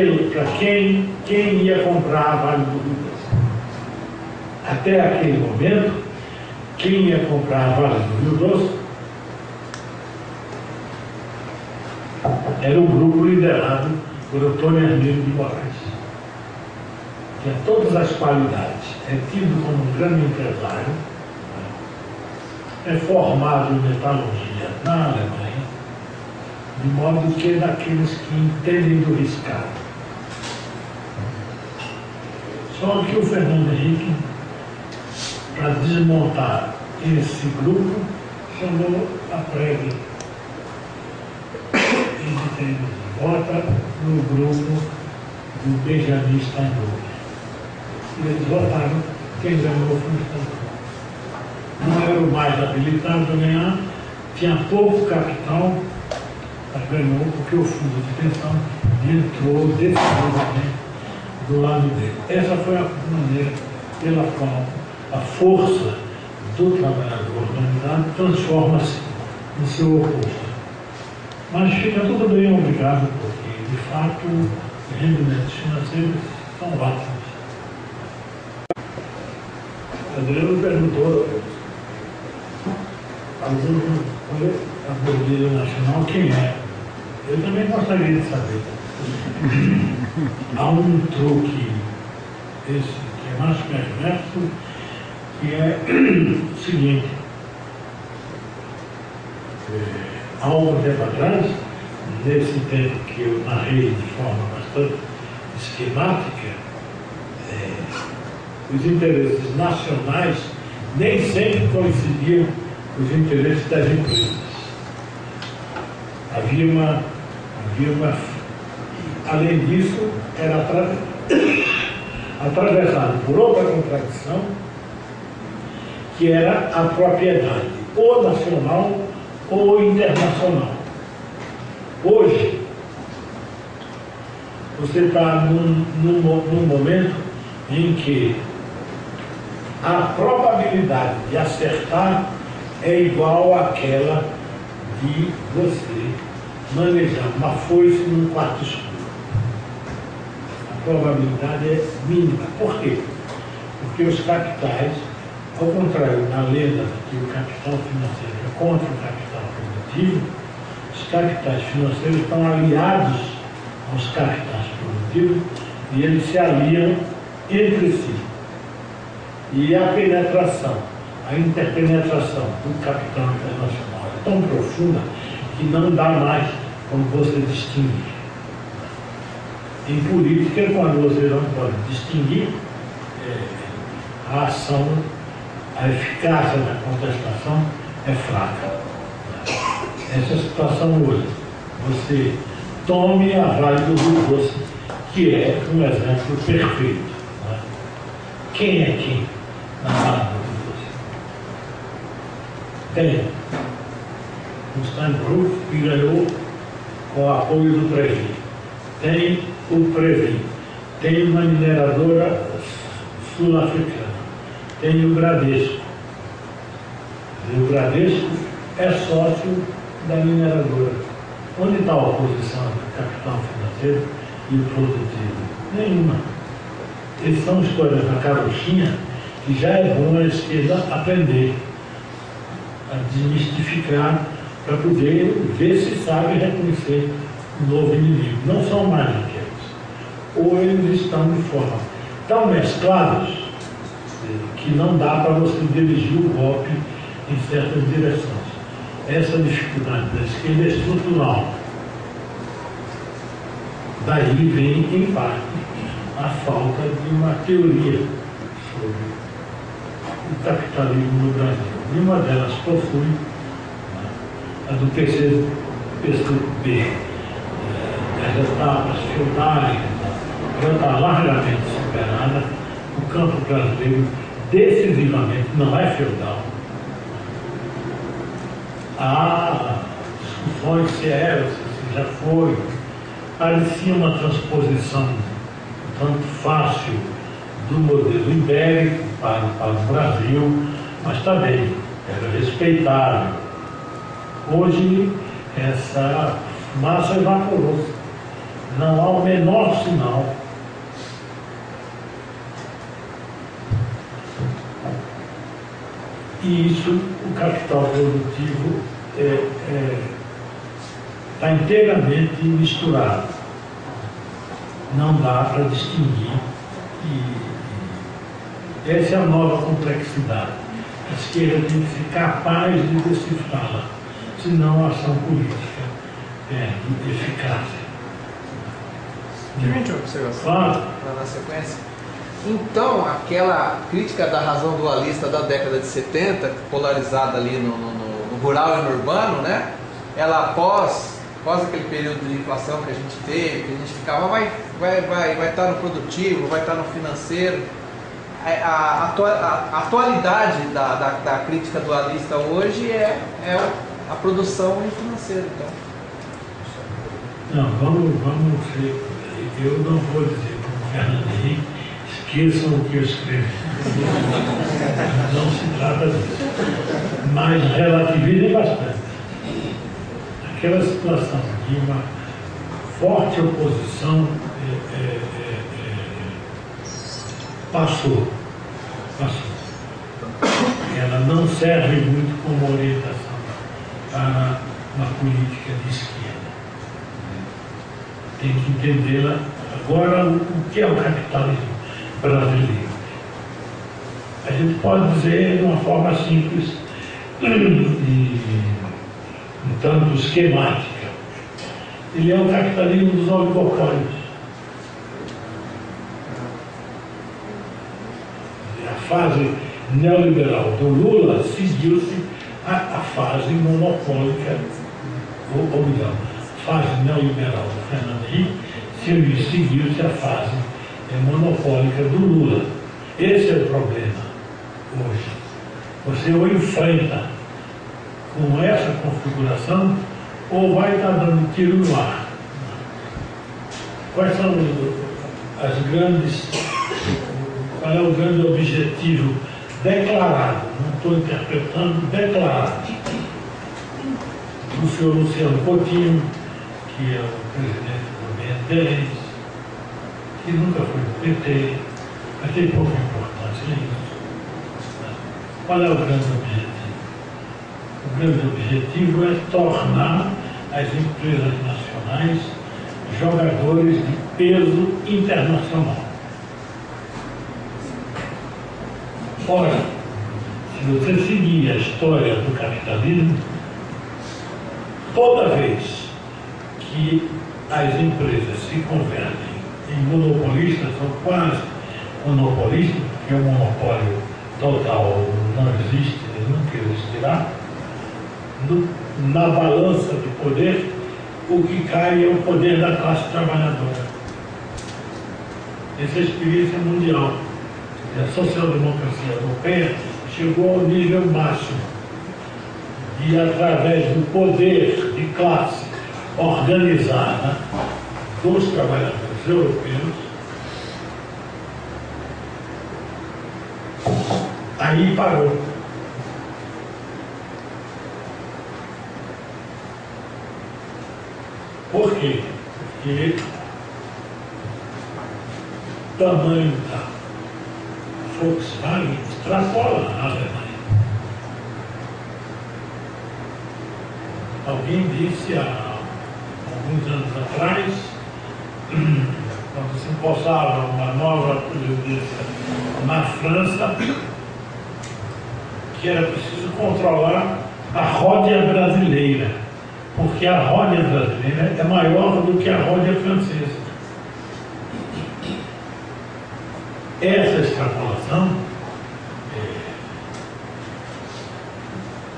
ia comprar a Vale do Rio Doce. Até aquele momento, quem ia comprar a Vale do Rio Doce era um grupo liderado por Antônio Armênio de Moraes. Tinha todas as qualidades, é tido como um grande empresário, é formado em metalurgia na Alemanha, de modo que é daqueles que entendem do riscado. Só que o Fernando Henrique, para desmontar esse grupo, chamou a Previ. Ele tem de volta no grupo do Benjamin Steinbruch. E eles votaram quem ganhou o fundo. Não era o mais habilitado a ganhar, tinha pouco capital, ganhou porque o fundo de pensão entrou decisivamente do lado dele. Essa foi a maneira pela qual a força do trabalhador organizado transforma-se no seu oposto. Mas fica tudo bem obrigado, porque de fato os rendimentos financeiros são ótimos. Adriano perguntou a Bolívia Nacional quem é. Eu também gostaria de saber. Há um truque, esse que é mais perverso, que é o seguinte. Há um tempo atrás, nesse tempo que eu narrei de forma bastante esquemática, os interesses nacionais nem sempre coincidiam com os interesses das empresas. Havia uma, além disso, era atravessado por outra contradição, que era a propriedade ou nacional ou internacional. Hoje, você está num momento em que a probabilidade de acertar é igual àquela de você manejar uma foice num quarto escuro. A probabilidade é mínima. Por quê? Porque os capitais, ao contrário da lenda que o capital financeiro é contra o capital produtivo, os capitais financeiros estão aliados aos capitais produtivos e eles se aliam entre si. E a penetração, a interpenetração do capital internacional é tão profunda que não dá mais como você distingue. Em política, quando você não pode distinguir a ação, a eficácia da contestação é fraca. Essa é a situação hoje. Você tome a Vale do Rio Doce, que é um exemplo perfeito. Né? Quem é quem na Vale do Rio Doce? Tem o Steinbruch, que ganhou com o apoio do Previ. Tem o Previ. Tem uma mineradora sul-africana. Tem o Bradesco. E o Bradesco é sócio da mineradora. Onde está a oposição do capital financeiro e produtivo? Nenhuma. Eles estão escolhendo a carochinha que já é bom a esquerda aprender a desmistificar para poder ver se sabe reconhecer o novo inimigo. Não são mais aqueles. Ou eles estão de forma tão mesclados que não dá para você dirigir o golpe em certas direções. Essa dificuldade da esquerda é estrutural. Daí vem, em parte, a falta de uma teoria sobre o capitalismo no Brasil. E uma delas possui, a do PCdoB, das etapas feudais, já está largamente superada. O campo brasileiro decisivamente não é feudal. Há discussões se era, se já foi. Parecia uma transposição tanto fácil do modelo ibérico para o Brasil, mas também era respeitável. Hoje, essa massa evaporou. Não há o menor sinal. E isso, o capital produtivo está inteiramente misturado. Não dá para distinguir. E essa é a nova complexidade. A esquerda tem que ser capaz de decifrá-la, senão a ação política perde eficácia. Permite uma observação? Claro. Na sequência. Então, aquela crítica da razão dualista da década de 70, polarizada ali no rural e no urbano, né? Ela, após aquele período de inflação que a gente teve, que a gente ficava, vai estar no produtivo, vai estar no financeiro. A atualidade da crítica dualista hoje é a produção e o financeiro. Então. Não, vamos ver. Eu não vou dizer como Fernando Henrique. Esqueçam o que eu escrevo. Não se trata disso. Mas relativizem bastante. Aquela situação de uma forte oposição passou. Ela não serve muito como orientação para uma política de esquerda. Tem que entendê-la. Agora, o que é o capitalismo brasileiro? A gente pode dizer de uma forma simples e um tanto esquemática. Ele é o capitalismo dos oligopólios. A fase neoliberal do Lula seguiu-se à fase monopólica, ou melhor, a fase neoliberal do Fernando Henrique seguiu-se à fase monopólica do Lula. Esse é o problema hoje. Você ou enfrenta com essa configuração ou vai estar dando tiro no ar. Quais são as grandes... Qual é o grande objetivo declarado? Não estou interpretando, declarado. O senhor Luciano Coutinho, que é o presidente do BNDES, que nunca foi do PT, mas tem pouca importância nisso. Qual é o grande objetivo? O grande objetivo é tornar as empresas nacionais jogadores de peso internacional. Ora, se você seguir a história do capitalismo, toda vez que as empresas se convertem em monopolistas, ou quase monopolistas, porque o monopólio total não existe e nunca existirá, na balança de poder, o que cai é o poder da classe trabalhadora. Essa é a experiência mundial. A social-democracia europeia chegou ao nível máximo e, através do poder de classe organizada dos trabalhadores europeus, aí parou. Por quê? Porque o tamanho da Volkswagen extrapola a Alemanha. Alguém disse há alguns anos atrás, quando se impulsava uma nova política na França, que era preciso controlar a ródia brasileira, porque a ródia brasileira é maior do que a ródia francesa. Essa extrapolação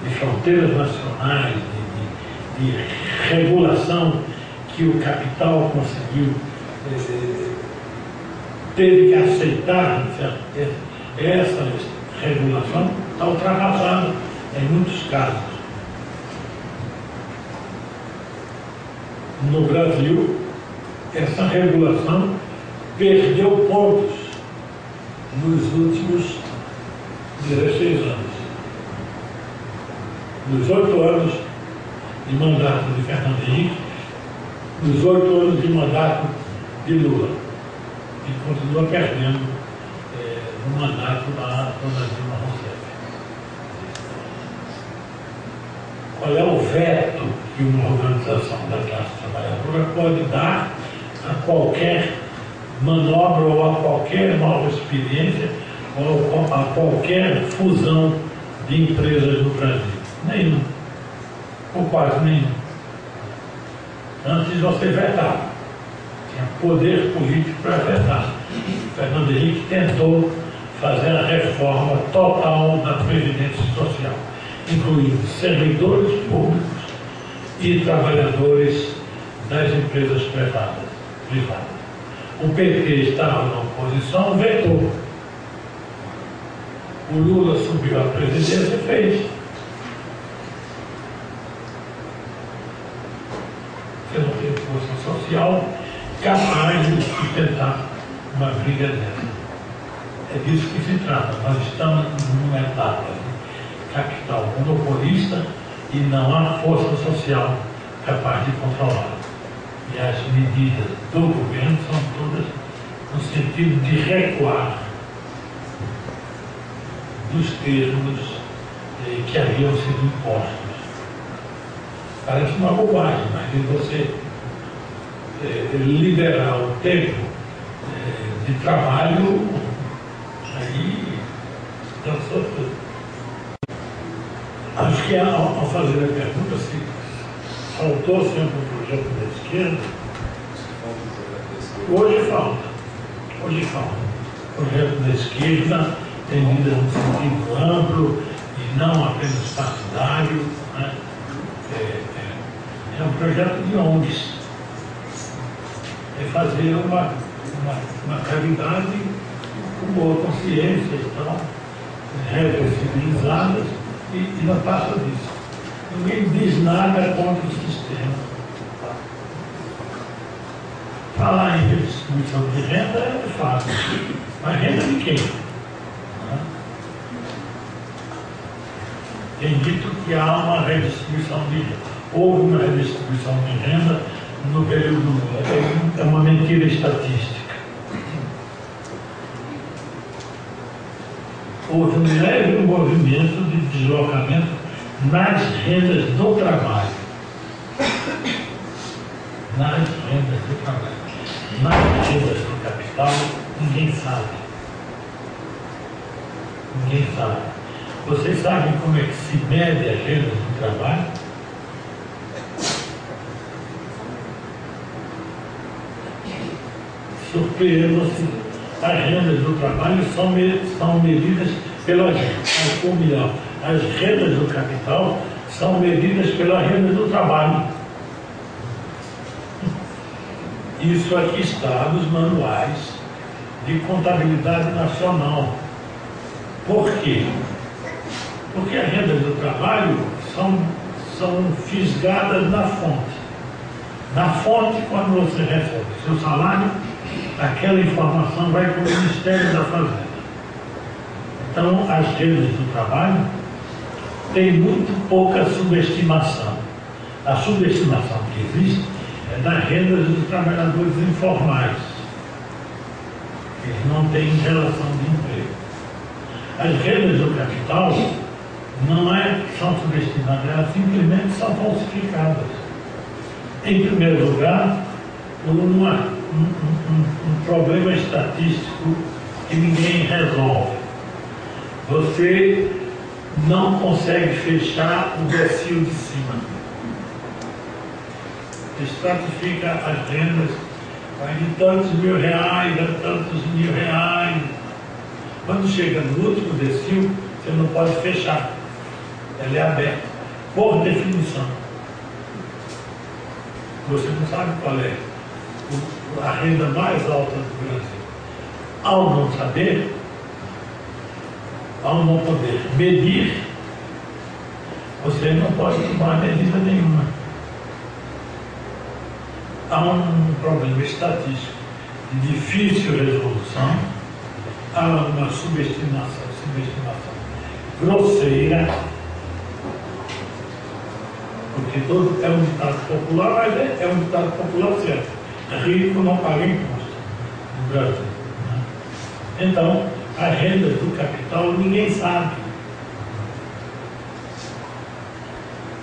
de fronteiras nacionais, de regulação que o capital conseguiu, teve que aceitar, essa regulação está ultrapassada em muitos casos. No Brasil, essa regulação perdeu pontos nos últimos 16 anos. Nos 8 anos de mandato de Fernando Henrique, nos 8 anos de mandato de Lula, que continua perdendo o mandato da dona Dilma Rousseff. Qual é o veto que uma organização da classe trabalhadora pode dar a qualquer manobra ou a qualquer nova experiência ou a qualquer fusão de empresas no Brasil? Nenhum. Ou quase nenhum. Antes você vetar. Tinha poder político para vetar. Fernando Henrique tentou fazer a reforma total da Previdência Social, incluindo servidores públicos e trabalhadores das empresas privadas. O PT estava na oposição, vetou. O Lula subiu à presidência e fez. Você não tem força social capaz de sustentar uma briga dessa. É disso que se trata. Nós estamos numa etapa de capital monopolista e não há força social capaz de controlá-la. E as medidas do governo são todas no sentido de recuar dos termos que haviam sido impostos. Parece uma bobagem, mas de você liberar o tempo de trabalho, aí dançou tudo. Acho que ao fazer a pergunta, se faltou sempre um projeto da esquerda, hoje falta. O projeto da esquerda tem vida no sentido amplo e não apenas partidário, né? É um projeto de ONGs, é fazer uma caridade com boa consciência e tal, regras civilizadas e não passa disso. Ninguém diz nada contra o sistema. Falar em redistribuição de renda é fácil, mas renda de quem? Tem dito que há uma redistribuição de renda, houve uma redistribuição de renda no período Lula. É uma mentira estatística. Houve um leve movimento de deslocamento nas rendas do trabalho. Nas rendas do trabalho. Nas rendas do capital, ninguém sabe. Ninguém sabe. Vocês sabem como é que se mede as rendas do trabalho? Surpreendam-se, as rendas do trabalho são medidas pela gente. Ou melhor, as rendas do capital são medidas pela renda do trabalho. Isso aqui está nos manuais de contabilidade nacional. Por quê? Porque as rendas do trabalho são fisgadas na fonte. Na fonte, quando você recebe seu salário, aquela informação vai para o Ministério da Fazenda. Então, as rendas do trabalho têm muito pouca subestimação. A subestimação que existe é das rendas dos trabalhadores informais. Eles não têm relação de emprego. As rendas do capital não é que são subestimadas, elas simplesmente são falsificadas. Em primeiro lugar, por um problema estatístico que ninguém resolve. Você não consegue fechar o decil de cima. Estratifica as rendas, vai de tantos mil reais a tantos mil reais. Quando chega no último decil, você não pode fechar. Ela é aberta, por definição. Você não sabe qual é a renda mais alta do Brasil. Ao não saber, ao não poder medir, você não pode tomar medida nenhuma. Há um problema estatístico de difícil resolução, há uma subestimação grosseira, porque todo é um ditado popular, mas é um ditado popular certo. Rico não paga imposto no Brasil. Né? Então, a renda do capital ninguém sabe.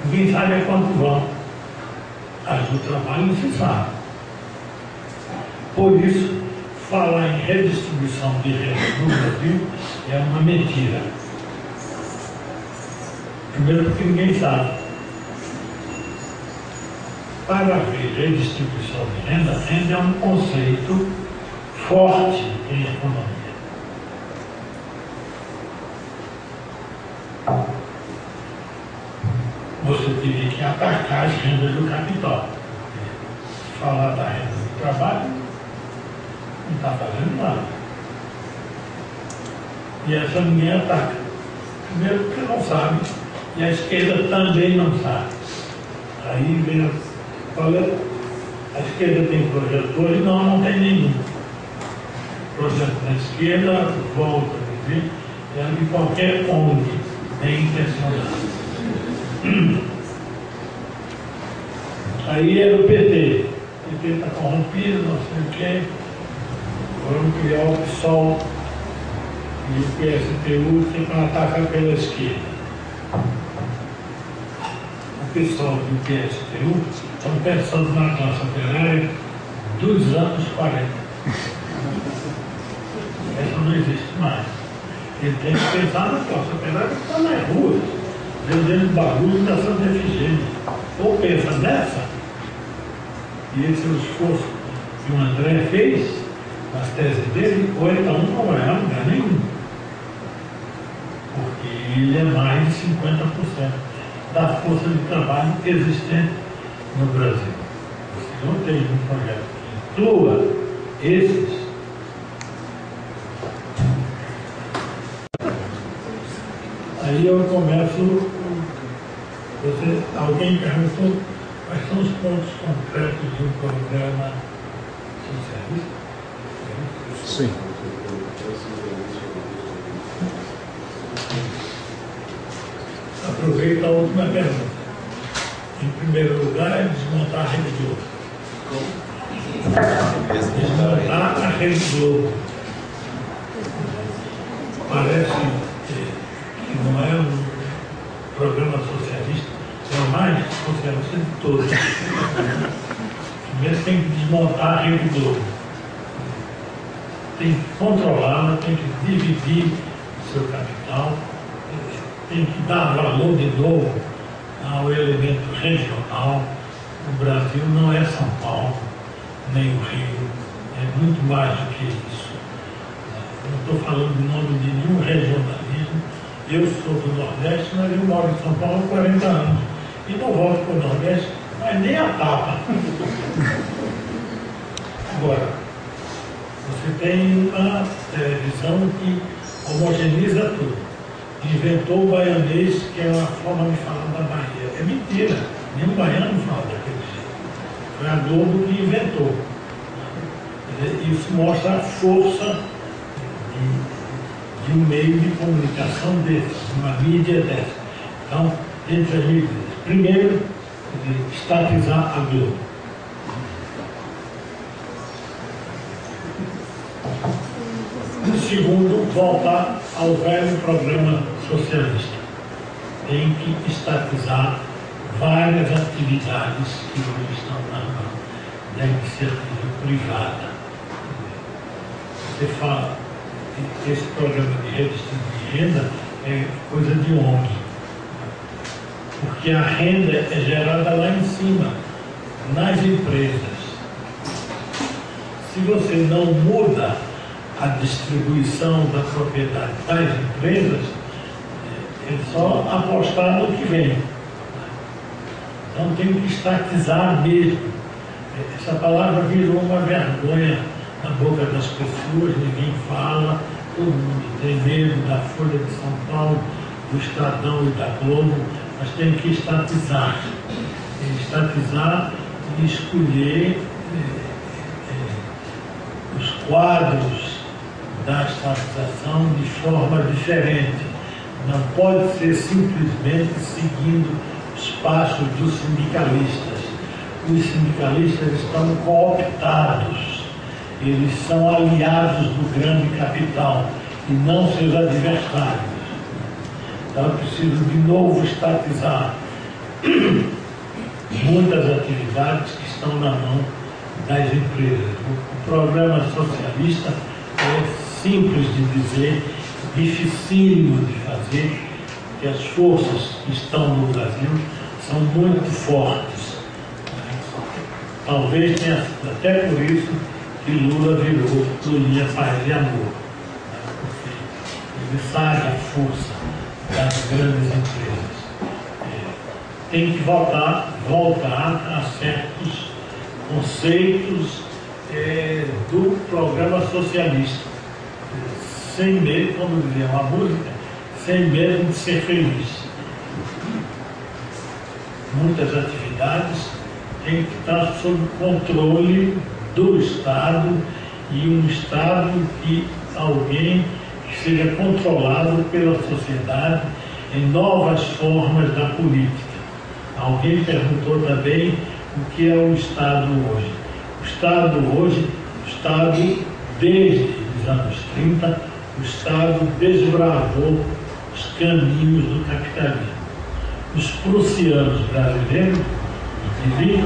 Ninguém sabe a quanto vão. As do trabalho não se sabe. Por isso, falar em redistribuição de renda no Brasil é uma mentira. Primeiro porque ninguém sabe. Para ver redistribuição de renda, renda é um conceito forte em economia. Você teria que atacar as rendas do capital. Falar da renda do trabalho não está fazendo nada. E essa ninguém ataca. Primeiro porque não sabe. E a esquerda também não sabe. Aí vem a esquerda tem projetor e não tem nenhum. Projeto da esquerda, volta a dizer, é de qualquer ONG, bem intencionado. Aí era o PT. O PT está corrompido, não sei o quê. Foram criar o PSOL e o PSTU que para atacar pela esquerda. O PSOL e o PSTU estão pensando na classe operária dos anos 40. Essa não existe mais. Ele tem que pensar na classe operária que está nas ruas. Vendendo barulho da Santa Efigênia. Ou pensa nessa, e esse é o esforço que o André fez, nas teses dele, ou então não vai a lugar nenhum. Porque ele é mais de 50% da força de trabalho existente no Brasil. Você não tem um projeto que inclua esses. Aí eu começo, alguém perguntou quais são os pontos concretos de um programa socialista? Sim. Aproveito a última pergunta. Em primeiro lugar, desmontar a Rede Globo. Desmontar a Rede Globo. Parece que não é um programa socialista, é o mais socialista de todos. Primeiro tem que desmontar a Rede Globo. Tem que controlá-la, tem que dividir o seu capital, tem que dar valor de novo ao elemento regional. O Brasil não é São Paulo, nem o Rio, é muito mais do que isso. Não estou falando em nome de nenhum regionalismo. Eu sou do Nordeste, mas eu moro em São Paulo há 40 anos. E não volto para o Nordeste, mas nem a tapa. Agora, você tem uma televisão que homogeneiza tudo. Inventou o baianês, que é uma forma de falar da Bahia. É mentira, nenhum baiano fala daquele jeito. Foi a Globo que inventou. Isso mostra a força de um meio de comunicação desses, de uma mídia dessa. Então, entre as mídias, primeiro, estatizar a Globo. Segundo, voltar ao velho programa socialista. Tem que estatizar várias atividades que não estão na mão da iniciativa privada. Você fala que esse programa de redistribuição de renda é coisa de ONG, porque a renda é gerada lá em cima, nas empresas. Se você não muda a distribuição da propriedade das empresas, é só apostar no que vem. Então tem que estatizar mesmo. Essa palavra virou uma vergonha na boca das pessoas, ninguém fala, todo mundo tem medo da Folha de São Paulo, do Estadão e da Globo, mas tem que estatizar. Tem que estatizar e escolher os quadros da estatização de forma diferente. Não pode ser simplesmente seguindo os passos dos sindicalistas. Os sindicalistas estão cooptados, eles são aliados do grande capital e não seus adversários. Então é preciso de novo estatizar muitas atividades que estão na mão das empresas. O programa socialista é simples de dizer, dificílimo de fazer, porque as forças que estão no Brasil são muito fortes. Talvez tenha sido até por isso que Lula virou Lulinha Paz e Amor. Ele sabe a força das grandes empresas. Tem que voltar a certos conceitos do programa socialista, sem medo, como dizia uma música, sem medo de ser feliz. Muitas atividades têm que estar sob controle do Estado, e um Estado que alguém que seja controlado pela sociedade em novas formas da política. Alguém perguntou também o que é o Estado hoje. O Estado hoje, o Estado desde os anos 30, o Estado desbravou os caminhos do capitalismo. Os prussianos brasileiros deviam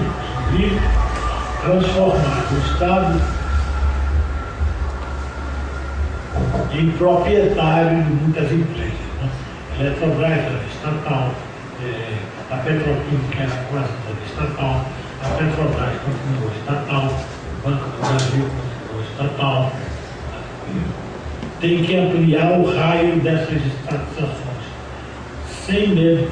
transformar o Estado em proprietário de muitas empresas. Eletrobras era estatal, a Petroquímica era quase toda estatal. A Petrobras continuou estatal, o Banco do Brasil continuou estatal. Tem que ampliar o raio dessas estatizações, sem medo.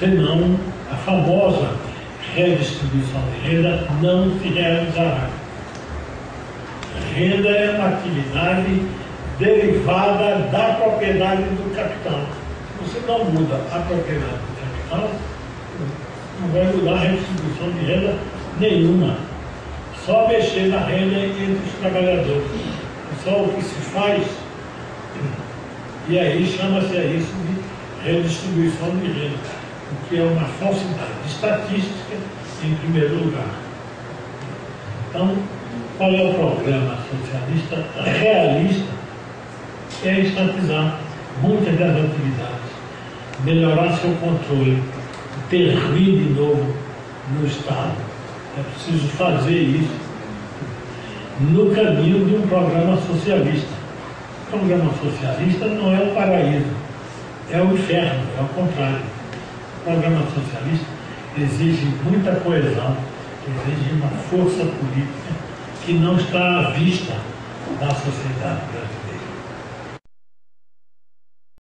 Senão, a famosa redistribuição de renda não se realizará. Renda é uma atividade derivada da propriedade do capital. Você não muda a propriedade do capital, não vai mudar a redistribuição de renda nenhuma. Só mexer na renda entre os trabalhadores. É só o que se faz. E aí chama-se a isso de redistribuição de renda, o que é uma falsidade estatística em primeiro lugar. Então, qual é o problema socialista realista? É estatizar muitas das atividades, melhorar seu controle, intervir de novo no Estado. É preciso fazer isso no caminho de um programa socialista. O programa socialista não é o paraíso, é o inferno, é o contrário. O programa socialista exige muita coesão, exige uma força política que não está à vista da sociedade brasileira.